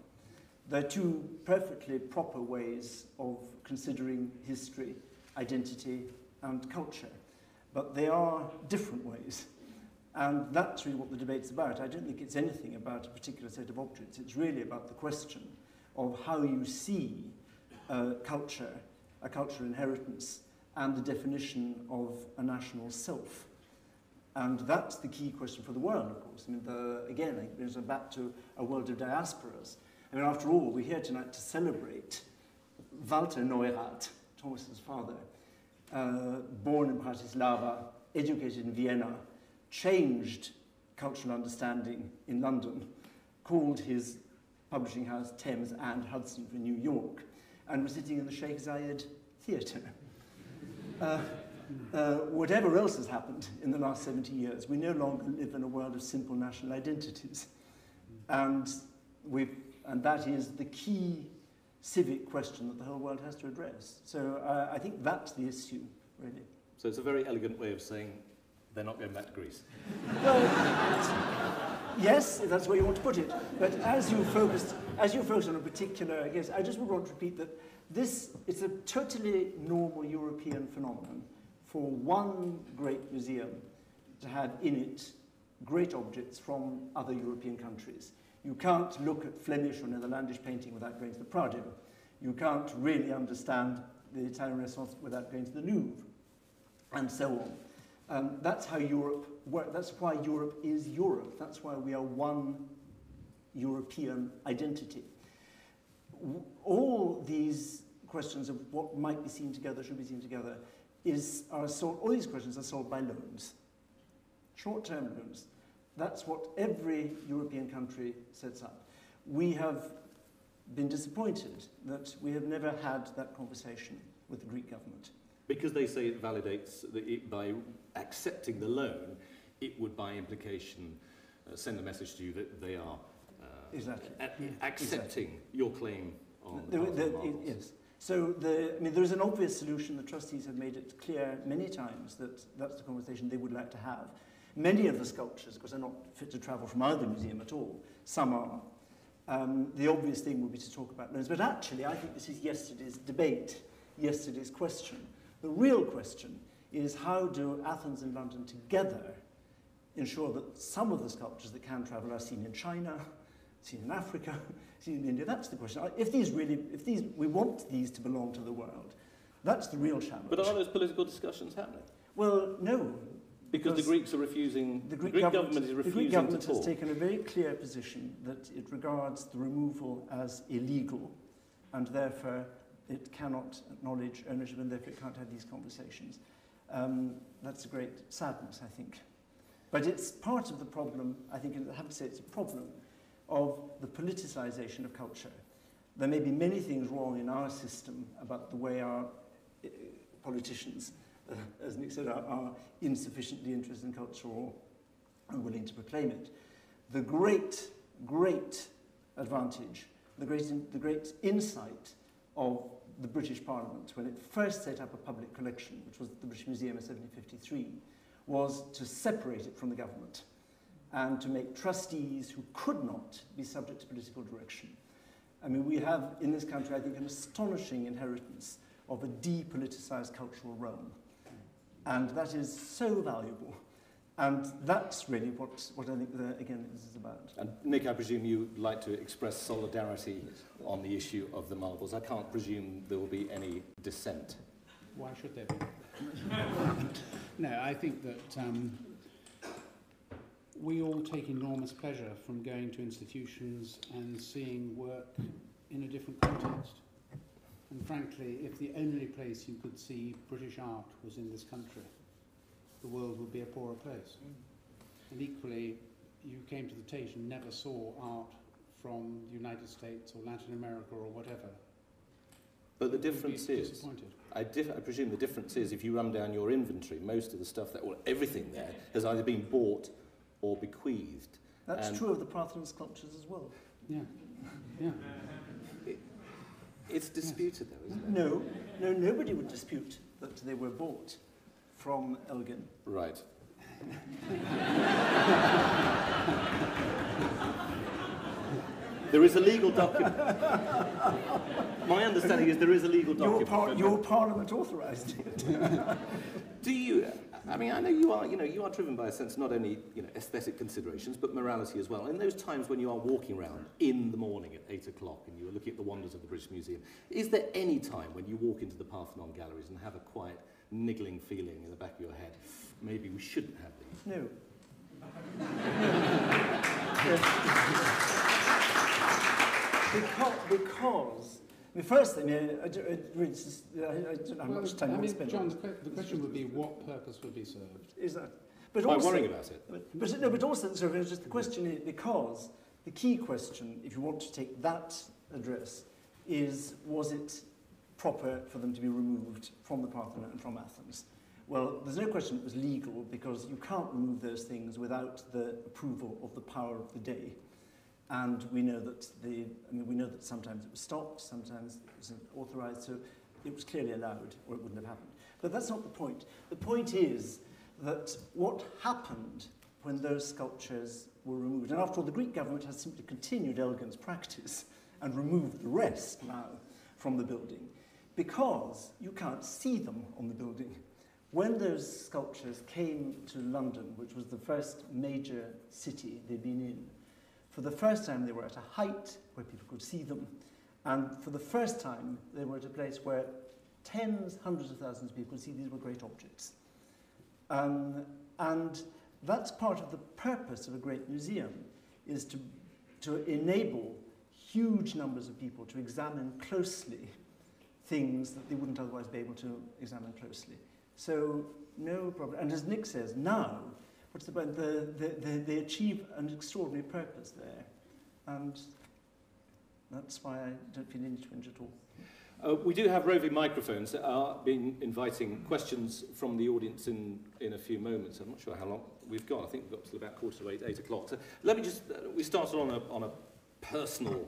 They're two perfectly proper ways of considering history, identity, and culture. But they are different ways. And that's really what the debate's about. I don't think it's anything about a particular set of objects. It's really about the question of how you see uh, culture, a cultural inheritance, and the definition of a national self. And that's the key question for the world, of course. I mean, the, again, it brings us back to a world of diasporas. I mean, after all, we're here tonight to celebrate Walter Neurath, Thomas's father, uh, born in Bratislava, educated in Vienna, changed cultural understanding in London, called his publishing house Thames and Hudson for New York, and was sitting in the Sheikh Zayed Theatre. Uh, Uh, whatever else has happened in the last seventy years, we no longer live in a world of simple national identities. And, we've, and that is the key civic question that the whole world has to address. So uh, I think that's the issue, really. So it's a very elegant way of saying they're not going back to Greece. Well, yes, if that's the way you want to put it. But as you focused, as you focused on a particular, yes, I just would want to repeat that this is a totally normal European phenomenon for one great museum to have in it great objects from other European countries. You can't look at Flemish or Netherlandish painting without going to the Prado. You can't really understand the Italian Renaissance without going to the Louvre, and so on. Um, that's how Europe works. That's why Europe is Europe. That's why we are one European identity. All these questions of what might be seen together, should be seen together, Is, are sol- all these questions are solved by loans, short-term loans. That's what every European country sets up. We have been disappointed that we have never had that conversation with the Greek government. Because they say it validates, that it, by accepting the loan, it would by implication uh, send a message to you that they are uh, exactly. a- accepting exactly. your claim on the, the, the, the Yes. So the, I mean, there is an obvious solution. The trustees have made it clear many times that that's the conversation they would like to have. Many of the sculptures, because they're not fit to travel from either museum at all, some are. Um, the obvious thing would be to talk about loans. But actually, I think this is yesterday's debate, yesterday's question. The real question is how do Athens and London together ensure that some of the sculptures that can travel are seen in China, seen in Africa, seen in India? That's the question. If these really, if these, we want these to belong to the world, that's the real challenge. But are those political discussions happening? Well, no. Because, because the Greeks are refusing, the Greek, the Greek government, government is refusing the Greek government to talk. has taken a very clear position that it regards the removal as illegal, and therefore it cannot acknowledge ownership, and therefore it can't have these conversations. Um, that's a great sadness, I think. But it's part of the problem, I think, and I have to say it's a problem, of the politicization of culture. There may be many things wrong in our system about the way our uh, politicians, uh, as Nick said, are, are insufficiently interested in culture or unwilling to proclaim it. The great, great advantage, the great, in, the great insight of the British Parliament when it first set up a public collection, which was the British Museum in seventeen fifty-three, was to separate it from the government, and to make trustees who could not be subject to political direction. I mean, we have in this country, I think, an astonishing inheritance of a depoliticized cultural realm. And that is so valuable. And that's really what, what I think, the, again, this is about. And Nick, I presume you'd like to express solidarity on the issue of the marbles. I can't presume there will be any dissent. Why should there be? No, I think that... Um, We all take enormous pleasure from going to institutions and seeing work in a different context. And frankly, if the only place you could see British art was in this country, the world would be a poorer place. And equally, you came to the Tate and never saw art from the United States or Latin America or whatever. But the difference is, I, diff I presume the difference is, if you run down your inventory, most of the stuff, that, well, everything there has either been bought or bequeathed. That's and true of the Parthenon sculptures as well. Yeah, yeah. It, it's disputed, yes. though, isn't it? No, no, nobody would dispute that they were bought from Elgin. Right. There is a legal document. My understanding is there is a legal document. Your, par your Parliament authorised it. Do you? I mean, I know you are. You know, you are driven by a sense not only you know aesthetic considerations but morality as well. In those times when you are walking around in the morning at eight o'clock and you are looking at the wonders of the British Museum, is there any time when you walk into the Parthenon galleries and have a quiet niggling feeling in the back of your head, maybe we shouldn't have these? No. Because, because I mean, first thing, I, I, I don't have well, much time I mean, to spend. John, the question would be, what purpose would be served? Is that? But By also, worrying about it. But, but, no, but also, so just the question is, because the key question, if you want to take that address, is was it proper for them to be removed from the Parthenon and from Athens? Well, there's no question it was legal, because you can't remove those things without the approval of the power of the day. And we know that the, I mean, we know that sometimes it was stopped, sometimes it was authorized, so it was clearly allowed, or it wouldn't have happened. But that's not the point. The point is that what happened when those sculptures were removed, and after all, the Greek government has simply continued Elgin's practice and removed the rest now from the building, because you can't see them on the building. When those sculptures came to London, which was the first major city they'd been in, for the first time, they were at a height where people could see them. And for the first time, they were at a place where tens, hundreds of thousands of people could see these were great objects. Um, and that's part of the purpose of a great museum, is to, to enable huge numbers of people to examine closely things that they wouldn't otherwise be able to examine closely. So, no problem. And as Nick says, now, What's the, the, the, the, they achieve an extraordinary purpose there, and that's why I don't feel any twinge at all. Uh, we do have roving microphones that are been inviting questions from the audience in, in a few moments. I'm not sure how long we've got. I think we've got till about quarter to eight, eight o'clock. So let me just, uh, we started on a, on a personal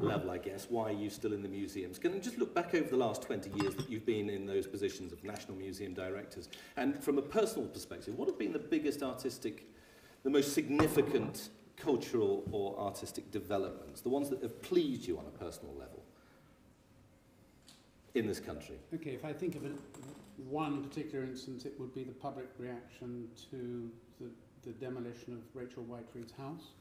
level, I guess. Why are you still in the museums? Can you just look back over the last twenty years that you've been in those positions of National Museum directors? And from a personal perspective, what have been the biggest artistic, the most significant cultural or artistic developments, the ones that have pleased you on a personal level in this country? Okay, if I think of it, one particular instance, it would be the public reaction to the, the demolition of Rachel Whiteread's house.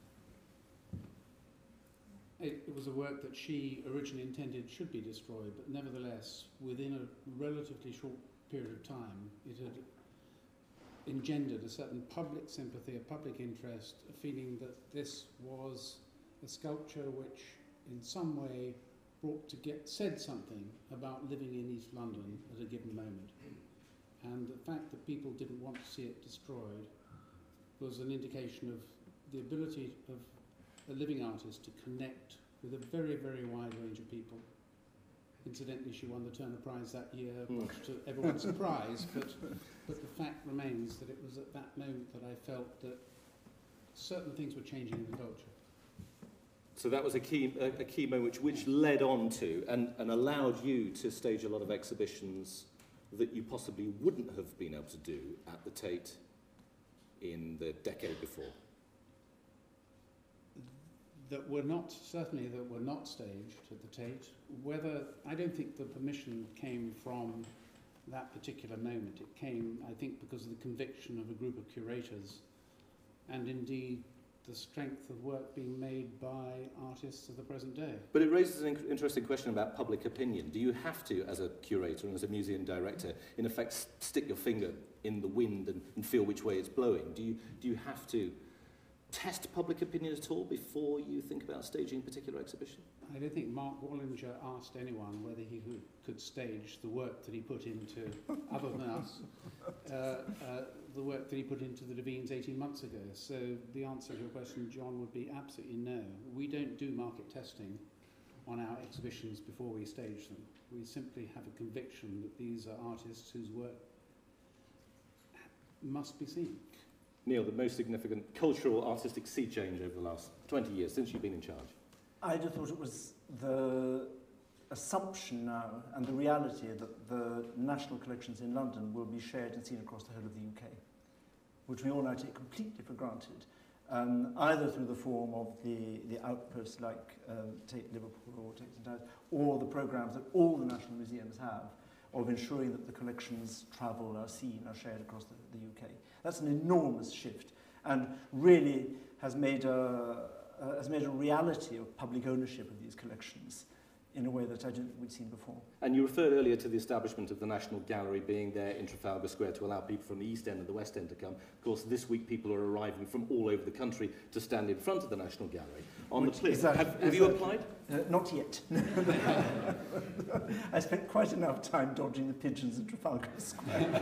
It, it was a work that she originally intended should be destroyed, but nevertheless, within a relatively short period of time, it had engendered a certain public sympathy, a public interest, a feeling that this was a sculpture which, in some way, brought to get said something about living in East London at a given moment. And the fact that people didn't want to see it destroyed was an indication of the ability of a living artist to connect with a very, very wide range of people. Incidentally, she won the Turner Prize that year, much to everyone's surprise, but, but the fact remains that it was at that moment that I felt that certain things were changing in the culture. So that was a key, a, a key moment which, which led on to and, and allowed you to stage a lot of exhibitions that you possibly wouldn't have been able to do at the Tate in the decade before. That were not, certainly that were not staged at the Tate. Whether, I don't think the permission came from that particular moment. It came, I think, because of the conviction of a group of curators and indeed the strength of work being made by artists of the present day. But it raises an interesting question about public opinion. Do you have to, as a curator and as a museum director, in effect stick your finger in the wind and, and feel which way it's blowing? Do you, do you have to test public opinion at all before you think about staging a particular exhibition? I don't think Mark Wallinger asked anyone whether he could, could stage the work that he put into, other than us, uh, uh, the work that he put into the Devines eighteen months ago. So the answer to your question, John, would be absolutely no. We don't do market testing on our exhibitions before we stage them. We simply have a conviction that these are artists whose work must be seen. Neil, the most significant cultural, artistic sea change over the last twenty years, since you've been in charge? I just thought it was the assumption now and the reality that the national collections in London will be shared and seen across the whole of the U K, which we all now take completely for granted, um, either through the form of the, the outposts like um, Tate Liverpool or Tate Saint Ives, or the programmes that all the national museums have of ensuring that the collections travel, are seen, are shared across the, the U K. That's an enormous shift, and really has made a, uh, has made a reality of public ownership of these collections in a way that I don't think we'd seen before. And you referred earlier to the establishment of the National Gallery being there in Trafalgar Square to allow people from the East End and the West End to come. Of course, this week people are arriving from all over the country to stand in front of the National Gallery on Which the plea. Have, have you that, applied? Uh, not yet. I spent quite enough time dodging the pigeons in Trafalgar Square.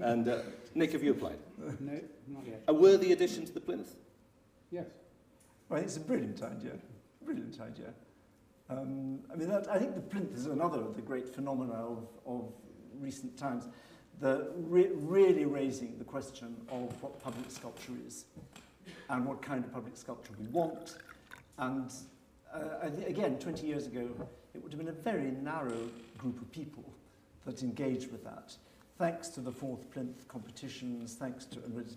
And uh, Nick, have you applied? No, not yet. A worthy addition to the plinth? Yes. Well, it's a brilliant idea. Brilliant idea. Um, I mean, that, I think the plinth is another of the great phenomena of, of recent times, the re really raising the question of what public sculpture is and what kind of public sculpture we want. And uh, I th again, twenty years ago, it would have been a very narrow group of people that engaged with that. Thanks to the fourth plinth competitions, thanks to, and which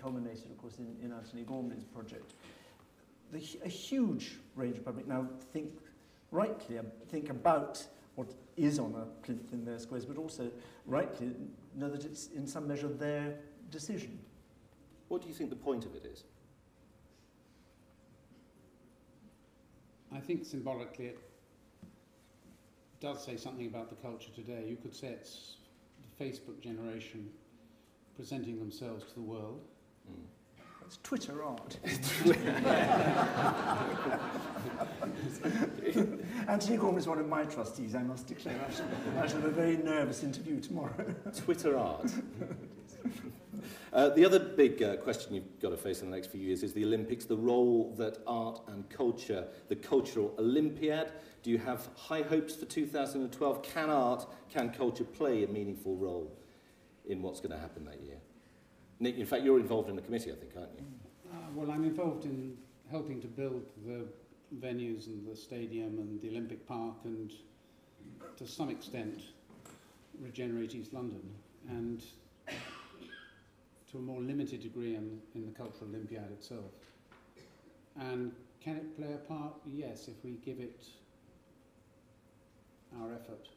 culminated, of course, in, in Anthony Gormley's project, the, a huge range of public now think rightly think about what is on a plinth in their squares, but also rightly know that it's in some measure their decision. What do you think the point of it is? I think symbolically it does say something about the culture today. You could say it's the Facebook generation presenting themselves to the world. Mm. It's Twitter art. Anthony Gorman is one of my trustees, I must declare. I shall, I shall have a very nervous interview tomorrow. Twitter art. Uh, the other big uh, question you've got to face in the next few years is the Olympics, the role that art and culture, the Cultural Olympiad. Do you have high hopes for two thousand twelve? Can art, can culture play a meaningful role in what's going to happen that year? Nick, in fact, you're involved in the committee, I think, aren't you? Uh, well, I'm involved in helping to build the venues and the stadium and the Olympic Park and, to some extent, regenerate East London. And to a more limited degree in, in the Cultural Olympiad itself. And can it play a part? Yes, if we give it our effort.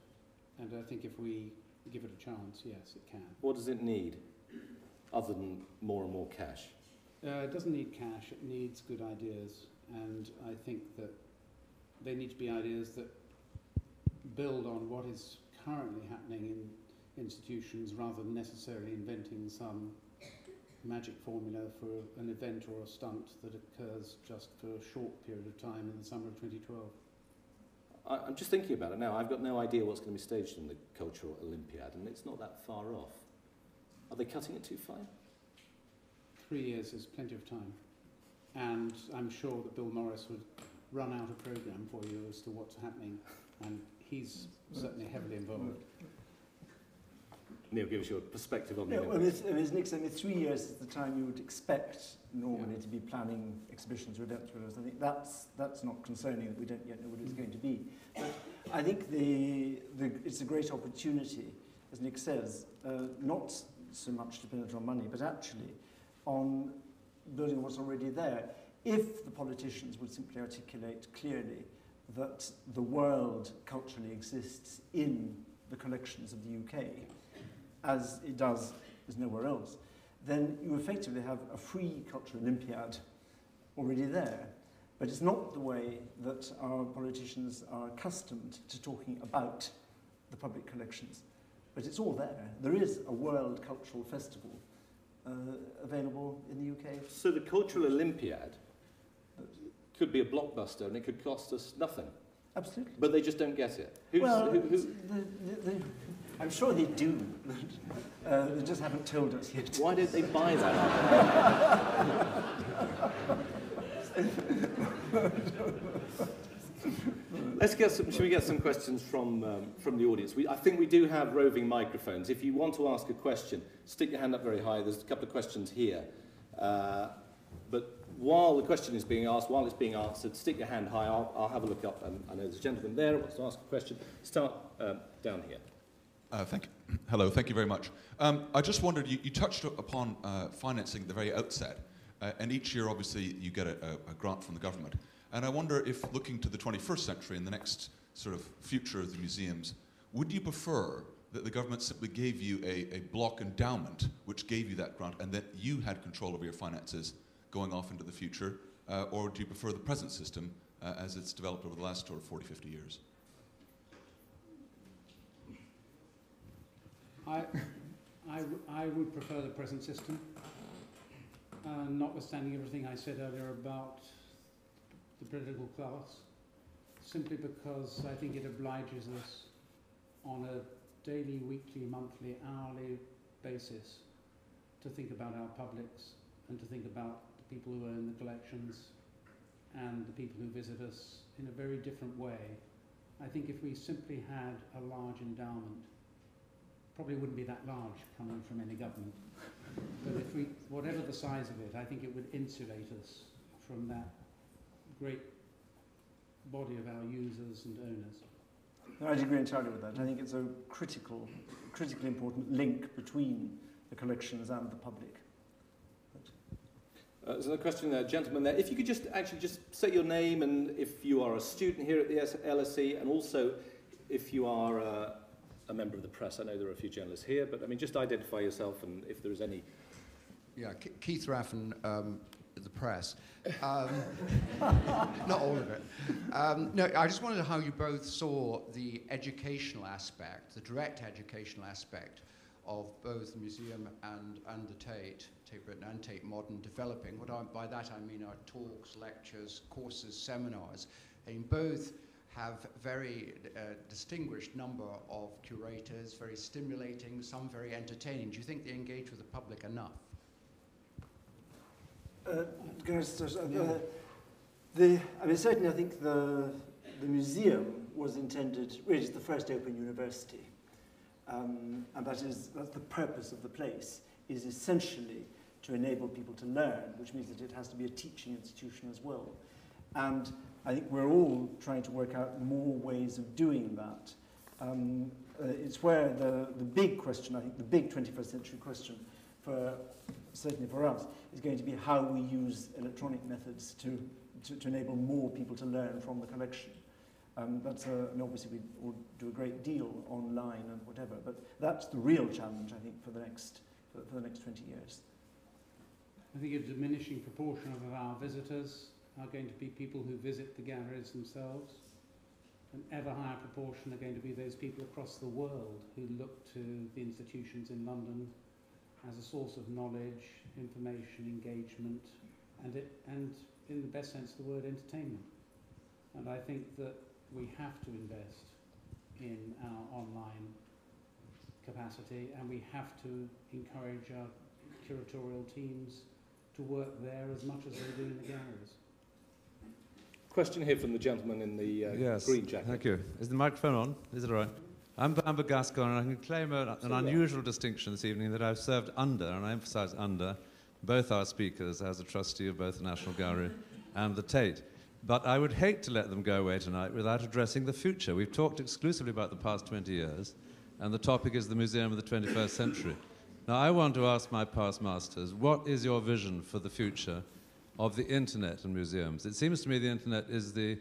And I think if we give it a chance, yes, it can. What does it need? Other than more and more cash? Uh, it doesn't need cash, it needs good ideas, and I think that they need to be ideas that build on what is currently happening in institutions rather than necessarily inventing some magic formula for an event or a stunt that occurs just for a short period of time in the summer of twenty twelve. I, I'm just thinking about it now. I've got no idea what's going to be staged in the Cultural Olympiad, and it's not that far off. Are they cutting it too fine? Three years is plenty of time. And I'm sure that Bill Morris would run out a programme for you as to what's happening. And he's certainly heavily involved. Neil, give us your perspective on the Olympics. No, well, I mean, as Nick said, I mean, three years is the time you would expect normally yeah. to be planning exhibitions or events. I think that's, that's not concerning that we don't yet know what it's going to be. But I think the, the, it's a great opportunity, as Nick says, uh, not so much dependent on money, but actually on building what's already there. If the politicians would simply articulate clearly that the world culturally exists in the collections of the U K, as it does as nowhere else, then you effectively have a free Cultural Olympiad already there. But it's not the way that our politicians are accustomed to talking about the public collections. But it's all there. There is a World Cultural Festival uh, available in the U K. So the Cultural Olympiad could be a blockbuster and it could cost us nothing. Absolutely. But they just don't get it. Who's, well, who, who? The, the, the, I'm sure they do. uh, they just haven't told us yet. Why did they buy that? Let's get some, should we get some questions from, um, from the audience? We, I think we do have roving microphones. If you want to ask a question, stick your hand up very high. There's a couple of questions here. Uh, but while the question is being asked, while it's being answered, stick your hand high. I'll, I'll have a look up. Um, I know there's a gentleman there who wants to ask a question. Start um, down here. Uh, thank you. Hello, thank you very much. Um, I just wondered, you, you touched upon uh, financing at the very outset, uh, and each year, obviously, you get a, a grant from the government. And I wonder if, looking to the twenty-first century and the next sort of future of the museums, would you prefer that the government simply gave you a, a block endowment which gave you that grant and that you had control over your finances going off into the future, uh, or do you prefer the present system uh, as it's developed over the last sort of forty, fifty years? I, I, I would prefer the present system, uh, notwithstanding everything I said earlier about the political class, simply because I think it obliges us on a daily, weekly, monthly, hourly basis to think about our publics and to think about the people who own the collections and the people who visit us in a very different way. I think if we simply had a large endowment, probably wouldn't be that large coming from any government. But if we, whatever the size of it, I think it would insulate us from that great body of our users and owners. No, I agree entirely with that. I think it's a critical, critically important link between the collections and the public. Uh, there's another question there, gentleman there. If you could just actually just say your name and if you are a student here at the L S E, and also if you are Uh, a member of the press. I know there are a few journalists here, but I mean, just identify yourself and if there is any. Yeah, K Keith Raffin, um, the press. Um, not all of it. Um, no, I just wondered how you both saw the educational aspect, the direct educational aspect of both the museum and, and the Tate, Tate Britain and Tate Modern developing. What I, by that I mean our talks, lectures, courses, seminars. I mean, both have very uh, distinguished number of curators, very stimulating, some very entertaining. Do you think they engage with the public enough? Uh, can I start? Yeah. Uh, the, I mean, certainly I think the, the museum was intended, really it's the first open university. Um, and that is, that's the purpose of the place, is essentially to enable people to learn, which means that it has to be a teaching institution as well. And I think we're all trying to work out more ways of doing that. Um, uh, it's where the, the big question, I think the big twenty-first century question, for certainly for us, is going to be how we use electronic methods to, to, to enable more people to learn from the collection. Um, that's a, and obviously we all do a great deal online and whatever, but that's the real challenge, I think, for the next, for, for the next twenty years. I think a diminishing proportion of our visitors are going to be people who visit the galleries themselves. An ever higher proportion are going to be those people across the world who look to the institutions in London as a source of knowledge, information, engagement, and, it, and in the best sense of the word, entertainment. And I think that we have to invest in our online capacity, and we have to encourage our curatorial teams to work there as much as they do in the galleries. Question here from the gentleman in the uh, yes, green jacket. Thank you. Is the microphone on? Is it all right? I'm Amber Gascon, and I can claim a, an unusual distinction this evening that I've served under, and I emphasize under, both our speakers as a trustee of both the National Gallery and the Tate. But I would hate to let them go away tonight without addressing the future. We've talked exclusively about the past twenty years, and the topic is the Museum of the twenty-first century. Now, I want to ask my past masters, what is your vision for the future of the internet and museums? It seems to me the internet is the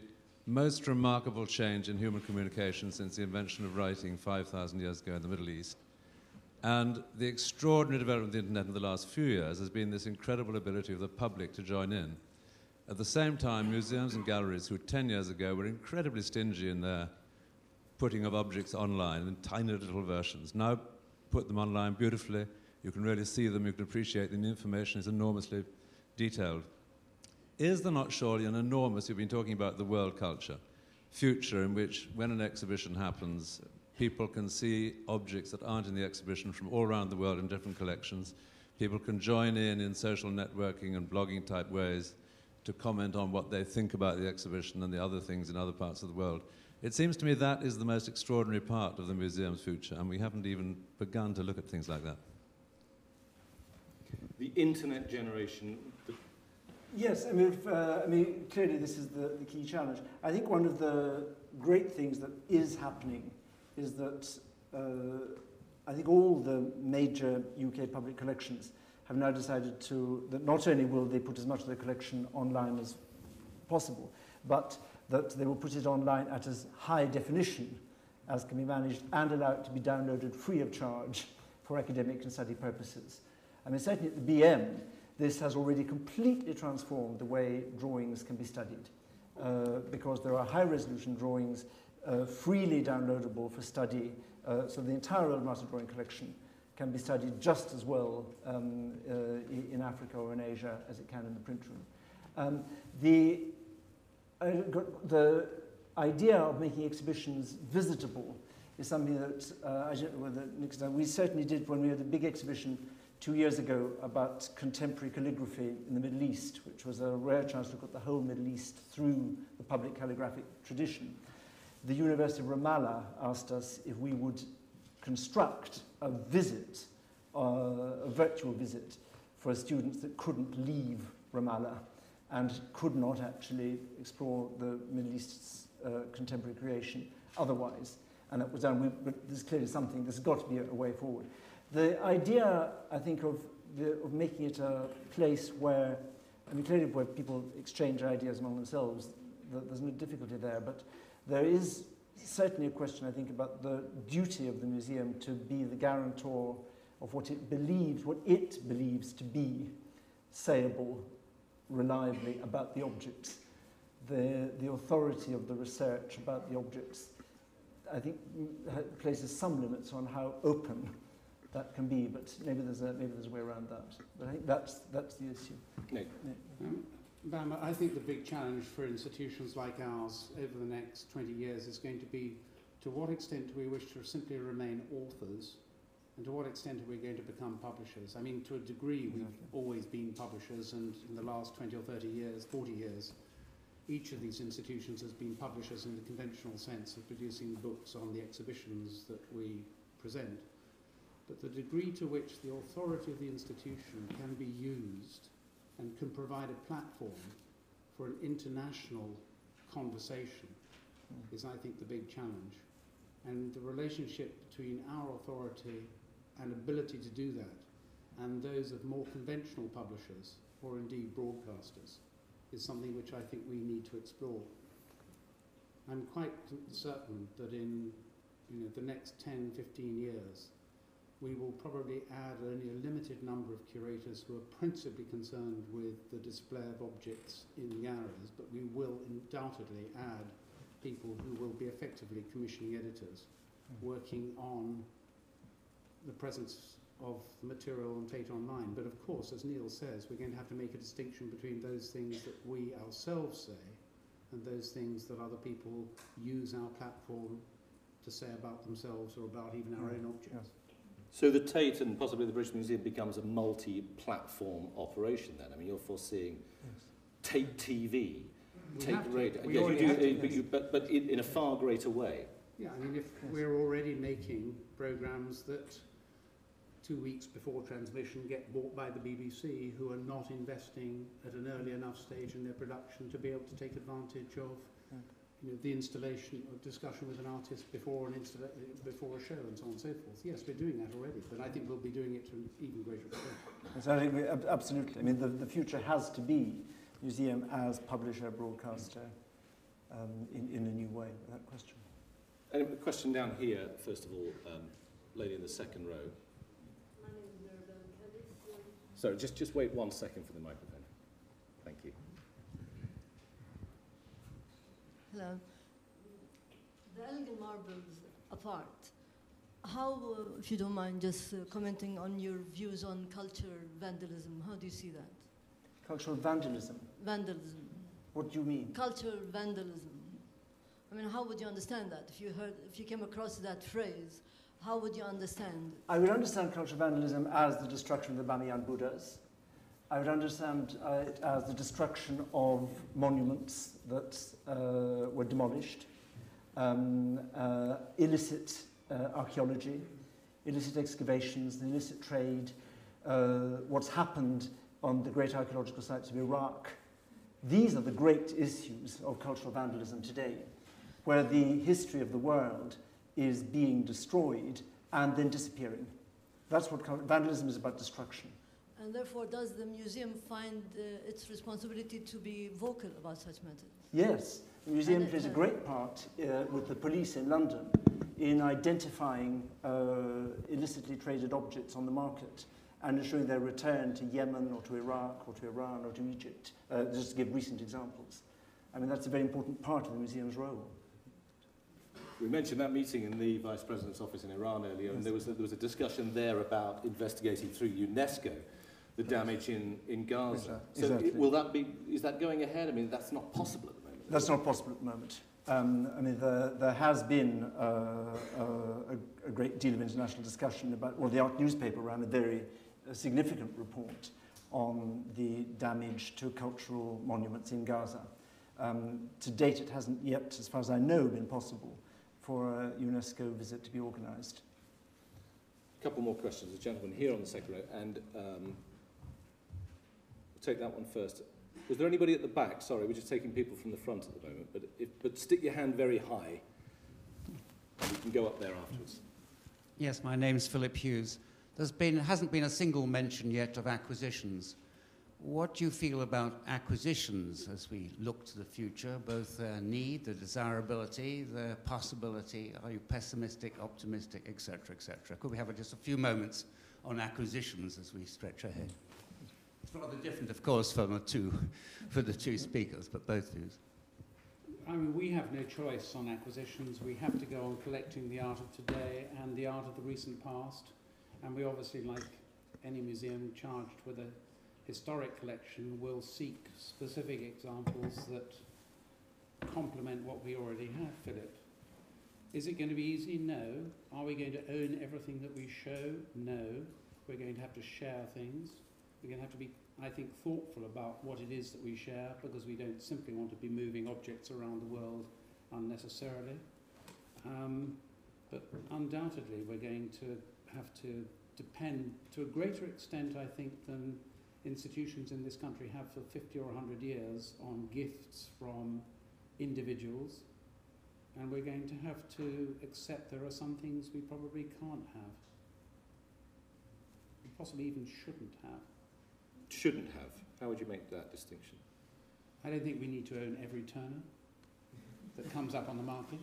most remarkable change in human communication since the invention of writing five thousand years ago in the Middle East. And the extraordinary development of the internet in the last few years has been this incredible ability of the public to join in. At the same time, museums and galleries who ten years ago were incredibly stingy in their putting of objects online in tiny little versions, now put them online beautifully. You can really see them, you can appreciate them, the information is enormously detailed. Is there not surely an enormous, you've been talking about the world culture, future in which when an exhibition happens, people can see objects that aren't in the exhibition from all around the world in different collections. People can join in in social networking and blogging type ways to comment on what they think about the exhibition and the other things in other parts of the world. It seems to me that is the most extraordinary part of the museum's future, and we haven't even begun to look at things like that. The internet generation, the Yes, I mean, if, uh, I mean, clearly this is the, the key challenge. I think one of the great things that is happening is that uh, I think all the major U K public collections have now decided to, that not only will they put as much of their collection online as possible, but that they will put it online at as high definition as can be managed and allow it to be downloaded free of charge for academic and study purposes. I mean, certainly at the B M, this has already completely transformed the way drawings can be studied uh, because there are high-resolution drawings uh, freely downloadable for study, uh, so the entire Old Master Drawing collection can be studied just as well um, uh, in Africa or in Asia as it can in the print room. Um, the, uh, the idea of making exhibitions visitable is something that uh, I don't know whether Nick's done. We certainly did when we had a big exhibition two years ago about contemporary calligraphy in the Middle East, which was a rare chance to look at the whole Middle East through the public calligraphic tradition. The University of Ramallah asked us if we would construct a visit, uh, a virtual visit, for students that couldn't leave Ramallah and could not actually explore the Middle East's uh, contemporary creation otherwise. And that was done, we, but there's clearly something, there's got to be a, a way forward. The idea, I think, of, the, of making it a place where, I mean, clearly where people exchange ideas among themselves, the, there's no difficulty there, but there is certainly a question, I think, about the duty of the museum to be the guarantor of what it believes, what it believes to be sayable reliably about the objects. The, the authority of the research about the objects, I think, places some limits on how open that can be, but maybe there's a, maybe there's a way around that. But I think that's, that's the issue. Nick. Bam, I think the big challenge for institutions like ours over the next twenty years is going to be to what extent do we wish to simply remain authors and to what extent are we going to become publishers? I mean, to a degree, we've exactly. always been publishers, and in the last twenty or thirty years, forty years, each of these institutions has been publishers in the conventional sense of producing books on the exhibitions that we present. But the degree to which the authority of the institution can be used and can provide a platform for an international conversation mm. is, I think, the big challenge. And the relationship between our authority and ability to do that and those of more conventional publishers, or indeed broadcasters, is something which I think we need to explore. I'm quite certain that in you know, the next ten, fifteen years, we will probably add only a limited number of curators who are principally concerned with the display of objects in galleries, but we will undoubtedly add people who will be effectively commissioning editors, working on the presence of the material on Tate Online. But of course, as Neil says, we're going to have to make a distinction between those things that we ourselves say and those things that other people use our platform to say about themselves or about even our own objects. Yes. So the Tate and possibly the British Museum becomes a multi-platform operation then. I mean, you're foreseeing yes. Tate T V, we Tate Radio, yes, you do, to, but, yes. you, but, but in, in a far greater way. Yeah, I mean, if yes. we're already making programmes that two weeks before transmission get bought by the B B C, who are not investing at an early enough stage in their production to be able to take advantage of you know, the installation or discussion with an artist before, an installa before a show and so on and so forth. Yes, we're doing that already, but I think we'll be doing it to an even greater extent. So I think we, absolutely. I mean, the, the future has to be museum as publisher, broadcaster um, in, in a new way. That question. And a question down here, first of all, um, lady in the second row. My name is Mirabel. Sorry, just, just wait one second for the microphone. Thank you. Hello. The Elgin marbles apart, how, uh, if you don't mind, just uh, commenting on your views on cultural vandalism, how do you see that? Cultural vandalism? Vandalism. What do you mean? Cultural vandalism. I mean, how would you understand that? If you heard, if you came across that phrase, how would you understand? I would understand cultural vandalism as the destruction of the Bamiyan Buddhas. I would understand uh, it as the destruction of monuments that uh, were demolished, um, uh, illicit uh, archaeology, illicit excavations, the illicit trade, uh, what's happened on the great archaeological sites of Iraq These are the great issues of cultural vandalism today, where the history of the world is being destroyed and then disappearing. That's what vandalism is about, destruction. And therefore, does the museum find uh, its responsibility to be vocal about such matters? Yes, the museum and plays it, uh, a great part uh, with the police in London in identifying uh, illicitly traded objects on the market and ensuring their return to Yemen or to Iraq or to Iran or to Egypt, uh, just to give recent examples. I mean, that's a very important part of the museum's role. We mentioned that meeting in the Vice President's office in Iran earlier, and there was a, there was a discussion there about investigating through UNESCO the damage in, in Gaza. Exactly. So exactly. It, will that be, is that going ahead? I mean, that's not possible at the moment. That's not possible at the moment. Um, I mean, the, there has been uh, a, a great deal of international discussion about, well, the Art newspaper ran a very a significant report on the damage to cultural monuments in Gaza. Um, to date, it hasn't yet, as far as I know, been possible for a UNESCO visit to be organised. A couple more questions. The gentleman here on the second row, and um, we'll take that one first. Was there anybody at the back? Sorry, we're just taking people from the front at the moment, but, if, but stick your hand very high. You can go up there afterwards. Yes, my name's Philip Hughes. There's been, hasn't been a single mention yet of acquisitions. What do you feel about acquisitions as we look to the future, both their need, the desirability, the possibility? Are you pessimistic, optimistic, et cetera, et cetera? Could we have just a few moments on acquisitions as we stretch ahead? It's rather different, of course, from the two, for the two speakers, but both views. I mean, we have no choice on acquisitions. We have to go on collecting the art of today and the art of the recent past. And we obviously, like any museum charged with a historic collection, will seek specific examples that complement what we already have, Philip. Is it going to be easy? No. Are we going to own everything that we show? No. We're going to have to share things. We're going to have to be, I think, thoughtful about what it is that we share, because we don't simply want to be moving objects around the world unnecessarily. Um, but undoubtedly, we're going to have to depend to a greater extent, I think, than institutions in this country have for fifty or a hundred years on gifts from individuals, and we're going to have to accept there are some things we probably can't have, we possibly even shouldn't have. Shouldn't have? How would you make that distinction? I don't think we need to own every Turner that comes up on the market.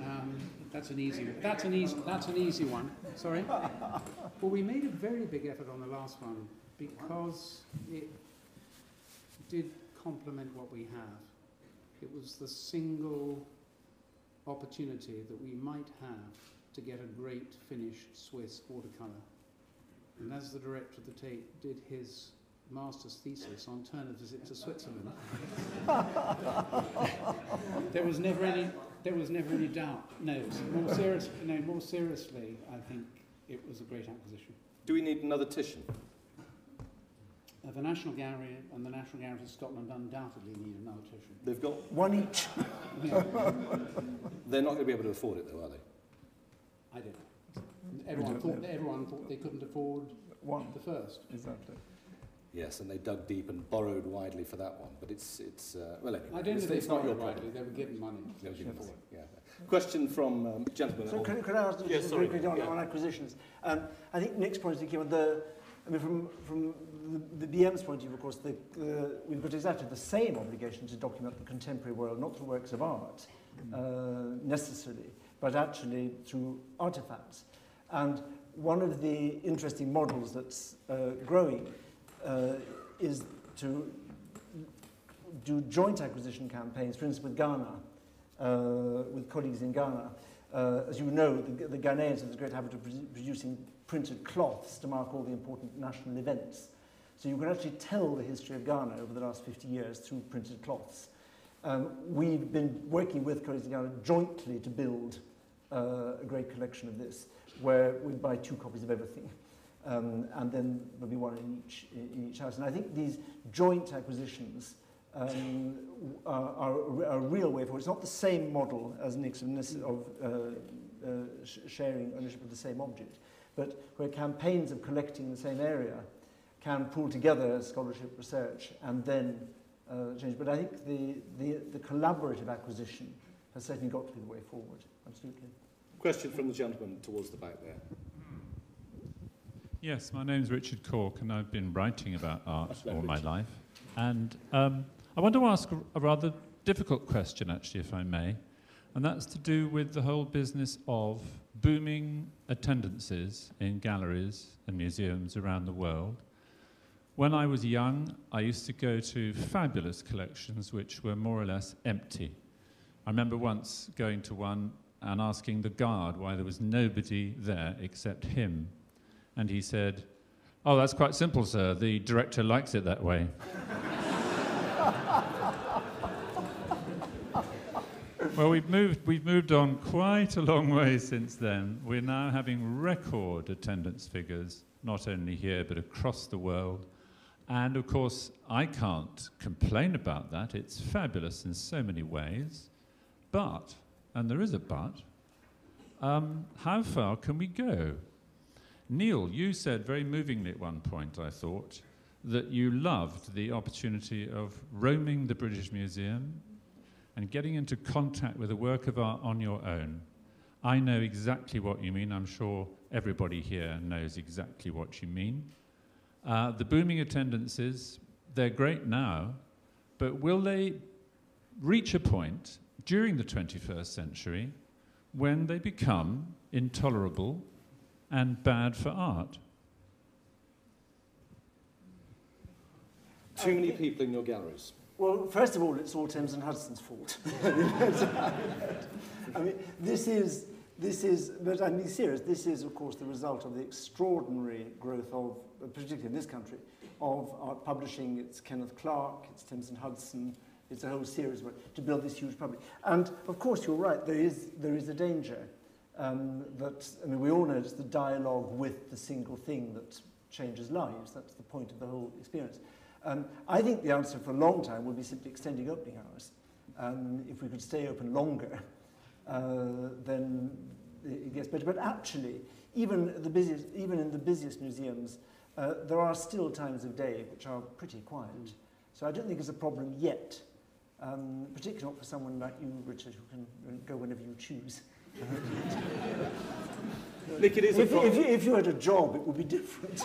um, that's an easy one. That's an easy, that's an easy one. Sorry. Well, we made a very big effort on the last one because it did complement what we have. It was the single opportunity that we might have to get a great finished Swiss watercolour. And as the director of the Tate did his master's thesis on Turner visits to Switzerland, there was never any there was never any doubt. No, more seriously, no, more seriously, I think it was a great acquisition. Do we need another Titian? Uh, the National Gallery and the National Gallery of Scotland undoubtedly need another Titian. They've got one each. Yeah. They're not going to be able to afford it, though, are they? I don't know. Everyone don't thought know. everyone thought they couldn't afford one. The first. Exactly. Yes, and they dug deep and borrowed widely for that one. But it's, it's uh, well, anyway, I don't it's, know it's not your problem. They were given money. They were given money, yeah. Question from um, gentlemen. So could, could I ask yeah, sorry, quickly on, yeah. on acquisitions? Um, I think Nick's point, the, I mean, from, from the, the B M's point of view, of course, the, uh, we've got exactly the same obligation to document the contemporary world, not through works of art, mm. uh, necessarily, but actually through artefacts. And one of the interesting models that's uh, growing Uh, is to do joint acquisition campaigns, for instance, with Ghana, uh, with colleagues in Ghana. Uh, as you know, the, the Ghanaians have the great habit of produ producing printed cloths to mark all the important national events. So you can actually tell the history of Ghana over the last fifty years through printed cloths. Um, we've been working with colleagues in Ghana jointly to build uh, a great collection of this, where we buy two copies of everything. Um, and then there'll be one in each, in each house. And I think these joint acquisitions um, are, are, are a real way forward. It's not the same model as Nick's of uh, uh, sharing ownership of the same object, but where campaigns of collecting in the same area can pull together scholarship research and then uh, change. But I think the, the, the collaborative acquisition has certainly got to be the way forward. Absolutely. Question from the gentleman towards the back there. Yes, my name's Richard Cork, and I've been writing about art all my life. And um, I want to ask a rather difficult question, actually, if I may. And that's to do with the whole business of booming attendances in galleries and museums around the world. When I was young, I used to go to fabulous collections which were more or less empty. I remember once going to one and asking the guard why there was nobody there except him. And he said, "Oh, that's quite simple, sir. The director likes it that way." Well, we've moved, we've moved on quite a long way since then. We're now having record attendance figures, not only here, but across the world. And, of course, I can't complain about that. It's fabulous in so many ways. But, and there is a but, um, how far can we go? Neil, you said very movingly at one point, I thought, that you loved the opportunity of roaming the British Museum and getting into contact with a work of art on your own. I know exactly what you mean. I'm sure everybody here knows exactly what you mean. Uh, the booming attendances, they're great now, but will they reach a point during the twenty-first century when they become intolerable and bad for art? Too many people in your galleries. Well, first of all, it's all Thames and Hudson's fault. I mean, this is, this is, but I mean, serious, this is, of course, the result of the extraordinary growth of, particularly in this country, of art publishing. It's Kenneth Clark, it's Thames and Hudson, it's a whole series of work to build this huge public. And, of course, you're right, there is, there is a danger. Um, that, I mean, we all know it's the dialogue with the single thing that changes lives. That's the point of the whole experience. Um, I think the answer for a long time would be simply extending opening hours. Um, if we could stay open longer, uh, then it gets better. But actually, even, the busiest, even in the busiest museums, uh, there are still times of day which are pretty quiet. Mm. So I don't think it's a problem yet, um, particularly not for someone like you, Richard, who can go whenever you choose. Nick, it is if, a if, you, if you had a job, it would be different.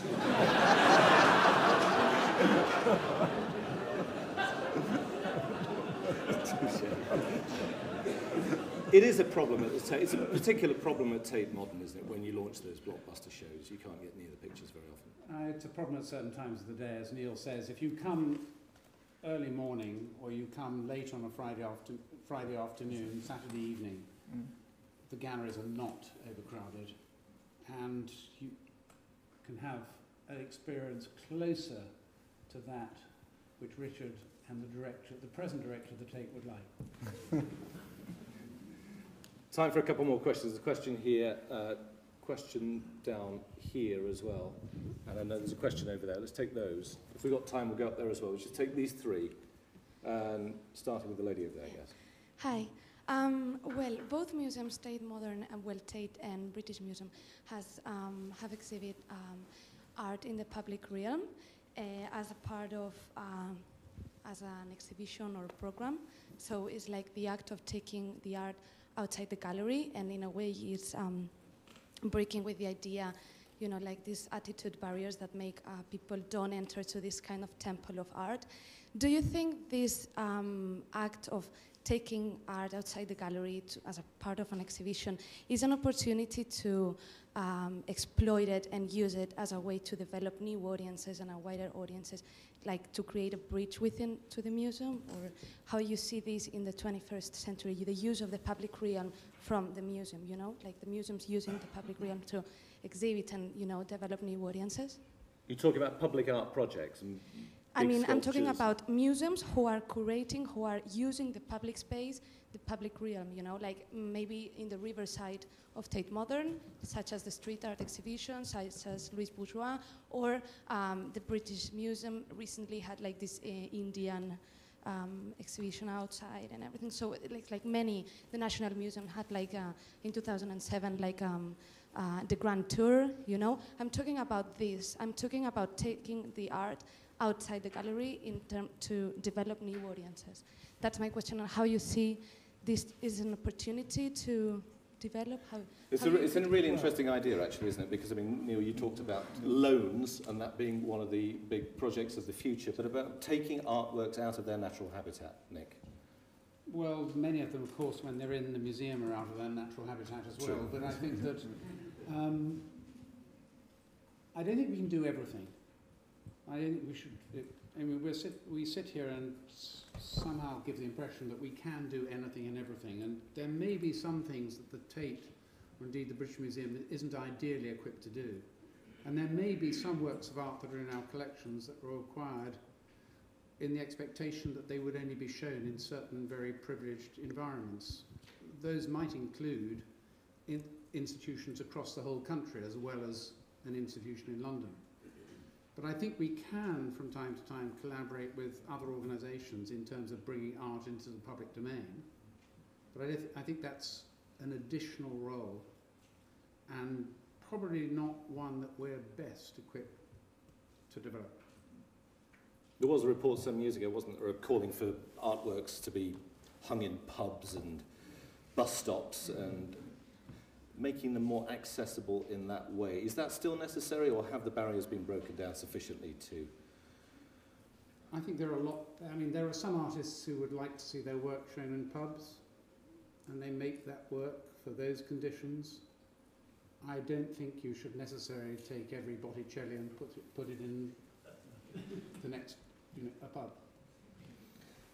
It is a problem at the Tate. It's a particular problem at Tate Modern, isn't it? When you launch those blockbuster shows, you can't get near the pictures very often. Uh, it's a problem at certain times of the day, as Neil says. If you come early morning, or you come late on a Friday, after Friday afternoon, Saturday evening. Mm. The galleries are not overcrowded, and you can have an experience closer to that which Richard and the director, the present director of the Tate, would like. Time for a couple more questions. There's a question here, uh, question down here as well, and I know there's a question over there. Let's take those. If we've got time, we'll go up there as well. We should take these three, um, starting with the lady over there, yes. Hi. Um, well, both museums, Tate Modern, and well, Tate and British Museum, has, um, have exhibited um, art in the public realm uh, as a part of, um, as an exhibition or program. So it's like the act of taking the art outside the gallery, and in a way it's um, breaking with the idea, you know, like these attitude barriers that make uh, people don't enter to this kind of temple of art. Do you think this um, act of taking art outside the gallery to, as a part of an exhibition is an opportunity to um, exploit it and use it as a way to develop new audiences and a wider audiences, like to create a bridge within to the museum, or how you see this in the twenty-first century, the use of the public realm from the museum, you know, like the museum's using the public realm to exhibit and, you know, develop new audiences? You're talking about public art projects? And I mean, sculptures. I'm talking about museums who are curating, who are using the public space, the public realm, you know, like maybe in the riverside of Tate Modern, such as the street art exhibition, such as Louis Bourgeois, or um, the British Museum recently had like this uh, Indian um, exhibition outside and everything. So, like, like many, the National Museum had like, uh, in two thousand seven, like um, uh, the Grand Tour, you know? I'm talking about this. I'm talking about taking the art outside the gallery in term to develop new audiences. That's my question on how you see this is an opportunity to develop. How, it's, how a, it's a really interesting idea, actually, isn't it? Because, I mean, Neil, you talked about loans and that being one of the big projects of the future, but about taking artworks out of their natural habitat, Nick. Well, many of them, of course, when they're in the museum, are out of their natural habitat as well. True. But I think that um, I don't think we can do everything. I don't think we should. It, I mean, we sit we sit here and s somehow give the impression that we can do anything and everything. And there may be some things that the Tate, or indeed the British Museum, isn't ideally equipped to do. And there may be some works of art that are in our collections that were acquired in the expectation that they would only be shown in certain very privileged environments. Those might include in institutions across the whole country as well as an institution in London. But I think we can, from time to time, collaborate with other organisations in terms of bringing art into the public domain. But I, th I think that's an additional role, and probably not one that we're best equipped to develop. There was a report some years ago, wasn't there, calling for artworks to be hung in pubs and bus stops and making them more accessible in that way. Is that still necessary, or have the barriers been broken down sufficiently to? I think there are a lot, I mean, there are some artists who would like to see their work shown in pubs, and they make that work for those conditions. I don't think you should necessarily take every Botticelli and put it, put it in the next, you know, a pub.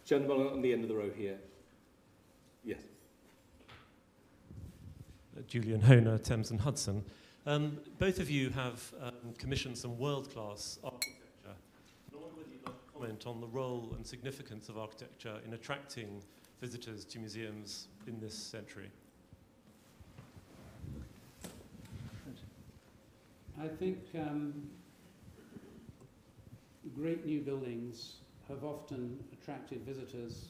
Gentleman on the end of the row here. Yes. Julian Honer, Thames and Hudson. Um, both of you have um, commissioned some world-class architecture. Nor would you like to comment on the role and significance of architecture in attracting visitors to museums in this century. I think um, great new buildings have often attracted visitors,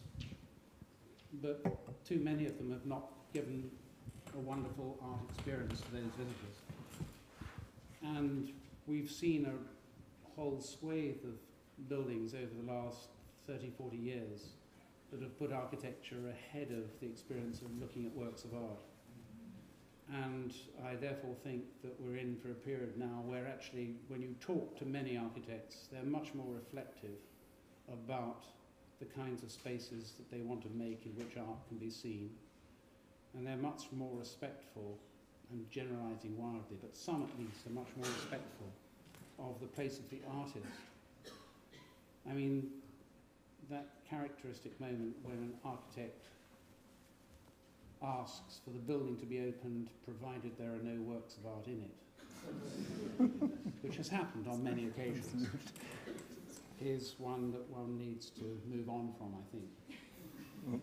but too many of them have not given a wonderful art experience to those visitors. And we've seen a whole swathe of buildings over the last thirty, forty years that have put architecture ahead of the experience of looking at works of art. And I therefore think that we're in for a period now where actually, when you talk to many architects, they're much more reflective about the kinds of spaces that they want to make in which art can be seen. And they're much more respectful, and generalising wildly, but some at least are much more respectful of the place of the artist. I mean, that characteristic moment when an architect asks for the building to be opened provided there are no works of art in it, which has happened on many occasions, is one that one needs to move on from, I think.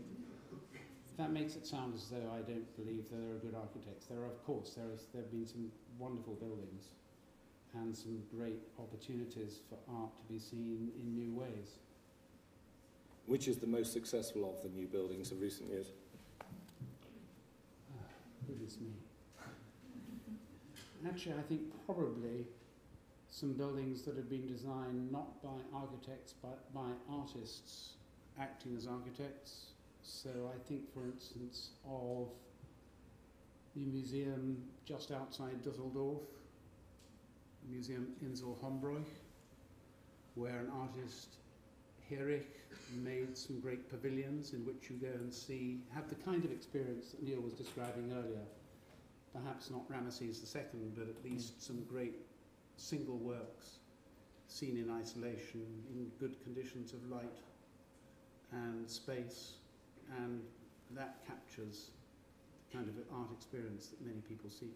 That makes it sound as though I don't believe that there are good architects. There are, of course, there, is, there have been some wonderful buildings and some great opportunities for art to be seen in new ways. Which is the most successful of the new buildings of recent years? Oh, goodness me. Actually, I think probably some buildings that have been designed not by architects, but by artists acting as architects. So I think, for instance, of the museum just outside Düsseldorf, Museum Insel Hombruch, where an artist, Herich, made some great pavilions in which you go and see, have the kind of experience that Neil was describing earlier. Perhaps not Ramesses the Second, but at least mm. some great single works seen in isolation, in good conditions of light and space. And that captures the kind of art experience that many people see.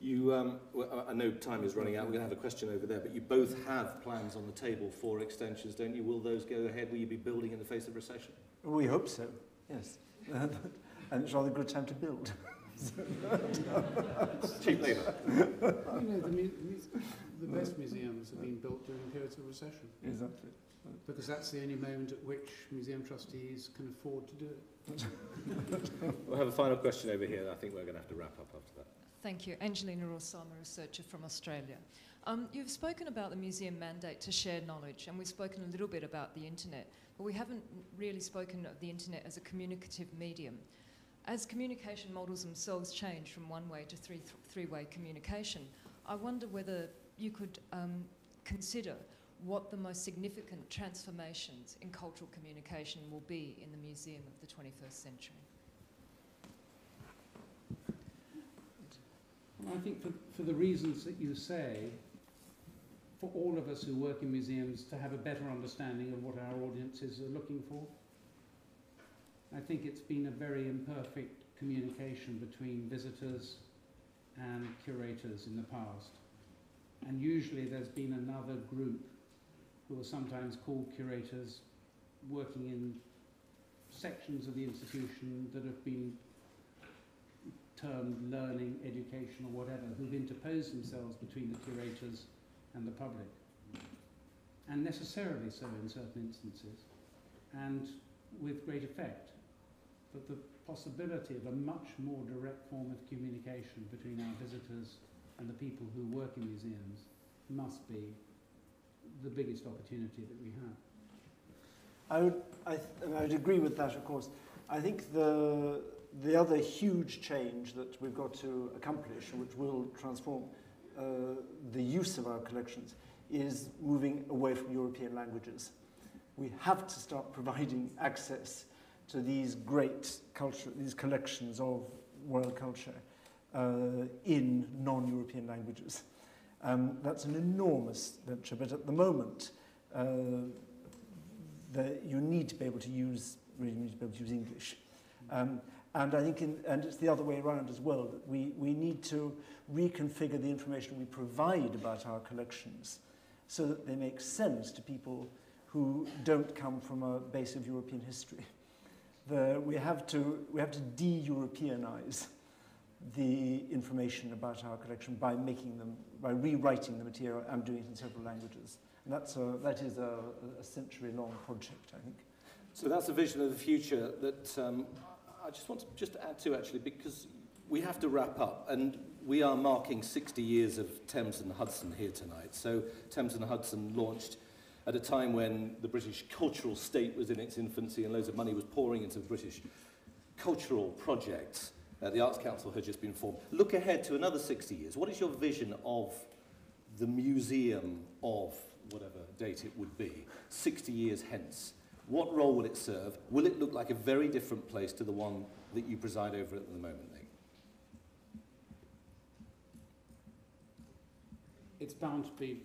You, um, well, I know time is running out. We're going to have a question over there, but you both have plans on the table for extensions, don't you? Will those go ahead? Will you be building in the face of recession? We hope so, yes. And it's rather a good time to build. Cheap labour. You know, the, mu the best museums have been built during periods of recession. Exactly. Because that's the only moment at which museum trustees can afford to do it. We'll have a final question over here, and I think we're going to have to wrap up after that. Thank you. Angelina Rossama, researcher from Australia. Um, you've spoken about the museum mandate to share knowledge, and we've spoken a little bit about the internet, but we haven't really spoken of the internet as a communicative medium. As communication models themselves change from one-way to three, th three-way communication, I wonder whether you could um, consider what the most significant transformations in cultural communication will be in the museum of the twenty-first century. I think for, for the reasons that you say, for all of us who work in museums to have a better understanding of what our audiences are looking for. I think it's been a very imperfect communication between visitors and curators in the past. And usually there's been another group who are sometimes called curators working in sections of the institution that have been termed learning, education, or whatever, who've interposed themselves between the curators and the public. And necessarily so in certain instances, and with great effect. But the possibility of a much more direct form of communication between our visitors and the people who work in museums must be the biggest opportunity that we have. I would, I th I would agree with that, of course. I think the The other huge change that we've got to accomplish, which will transform uh, the use of our collections, is moving away from European languages. We have to start providing access to these great culture, these collections of world culture uh, in non-European languages. Um, that's an enormous venture, but at the moment, uh, the, you need to be able to use, really need to be able to use English. Um, And I think, in, and it's the other way around as well, that we, we need to reconfigure the information we provide about our collections so that they make sense to people who don't come from a base of European history. The, we have to, we have to de-Europeanize the information about our collection by making them, by rewriting the material and doing it in several languages. And that's a, that is a, a century-long project, I think. So that's a vision of the future that... Um, I just want to just add to, actually, because we have to wrap up, and we are marking sixty years of Thames and Hudson here tonight. So Thames and Hudson launched at a time when the British cultural state was in its infancy and loads of money was pouring into British cultural projects. Uh, the Arts Council had just been formed. Look ahead to another sixty years. What is your vision of the museum of whatever date it would be, sixty years hence? What role will it serve? Will it look like a very different place to the one that you preside over at the moment, Nick? It's bound to be,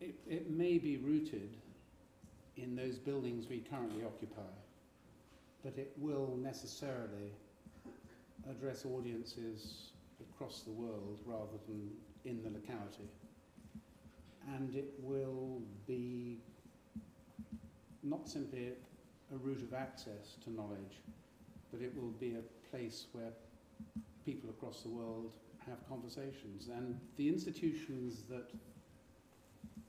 it, it may be rooted in those buildings we currently occupy, but it will necessarily address audiences across the world rather than in the locality. And it will be not simply a route of access to knowledge, but it will be a place where people across the world have conversations. And the institutions that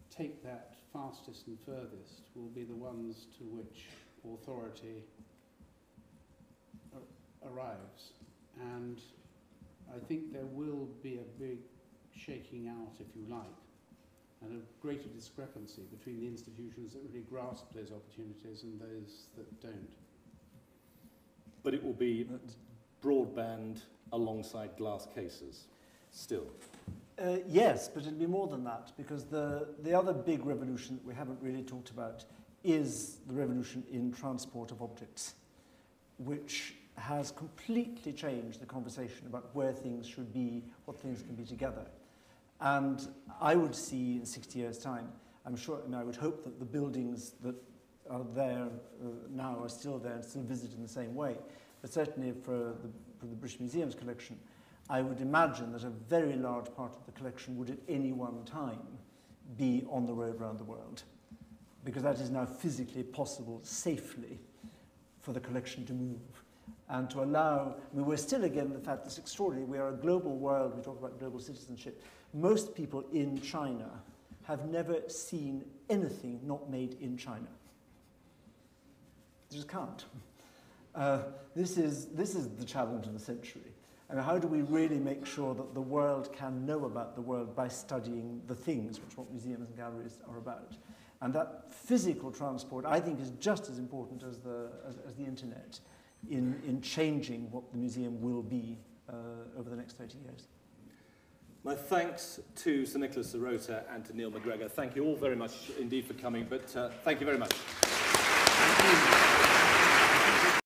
take that fastest and furthest will be the ones to which authority ar- arrives. And I think there will be a big shaking out, if you like, and a greater discrepancy between the institutions that really grasp those opportunities and those that don't. But it will be broadband alongside glass cases, still. Uh, yes, but it'll be more than that, because the, the other big revolution that we haven't really talked about is the revolution in transport of objects, which has completely changed the conversation about where things should be, what things can be together. And I would see in sixty years' time, I'm sure, and I would hope that the buildings that are there uh, now are still there and still visited in the same way. But certainly for the, for the British Museum's collection, I would imagine that a very large part of the collection would at any one time be on the road around the world, because that is now physically possible safely for the collection to move. And to allow, I mean, we're still again, the fact that's extraordinary, we are a global world, we talk about global citizenship. Most people in China have never seen anything not made in China. They just can't. Uh, this, is, this is the challenge of the century. I mean, how do we really make sure that the world can know about the world by studying the things, which is what museums and galleries are about? And that physical transport, I think, is just as important as the, as, as the internet in, in changing what the museum will be uh, over the next thirty years. My thanks to Sir Nicholas Serota and to Neil MacGregor. Thank you all very much indeed for coming, but uh, thank you very much.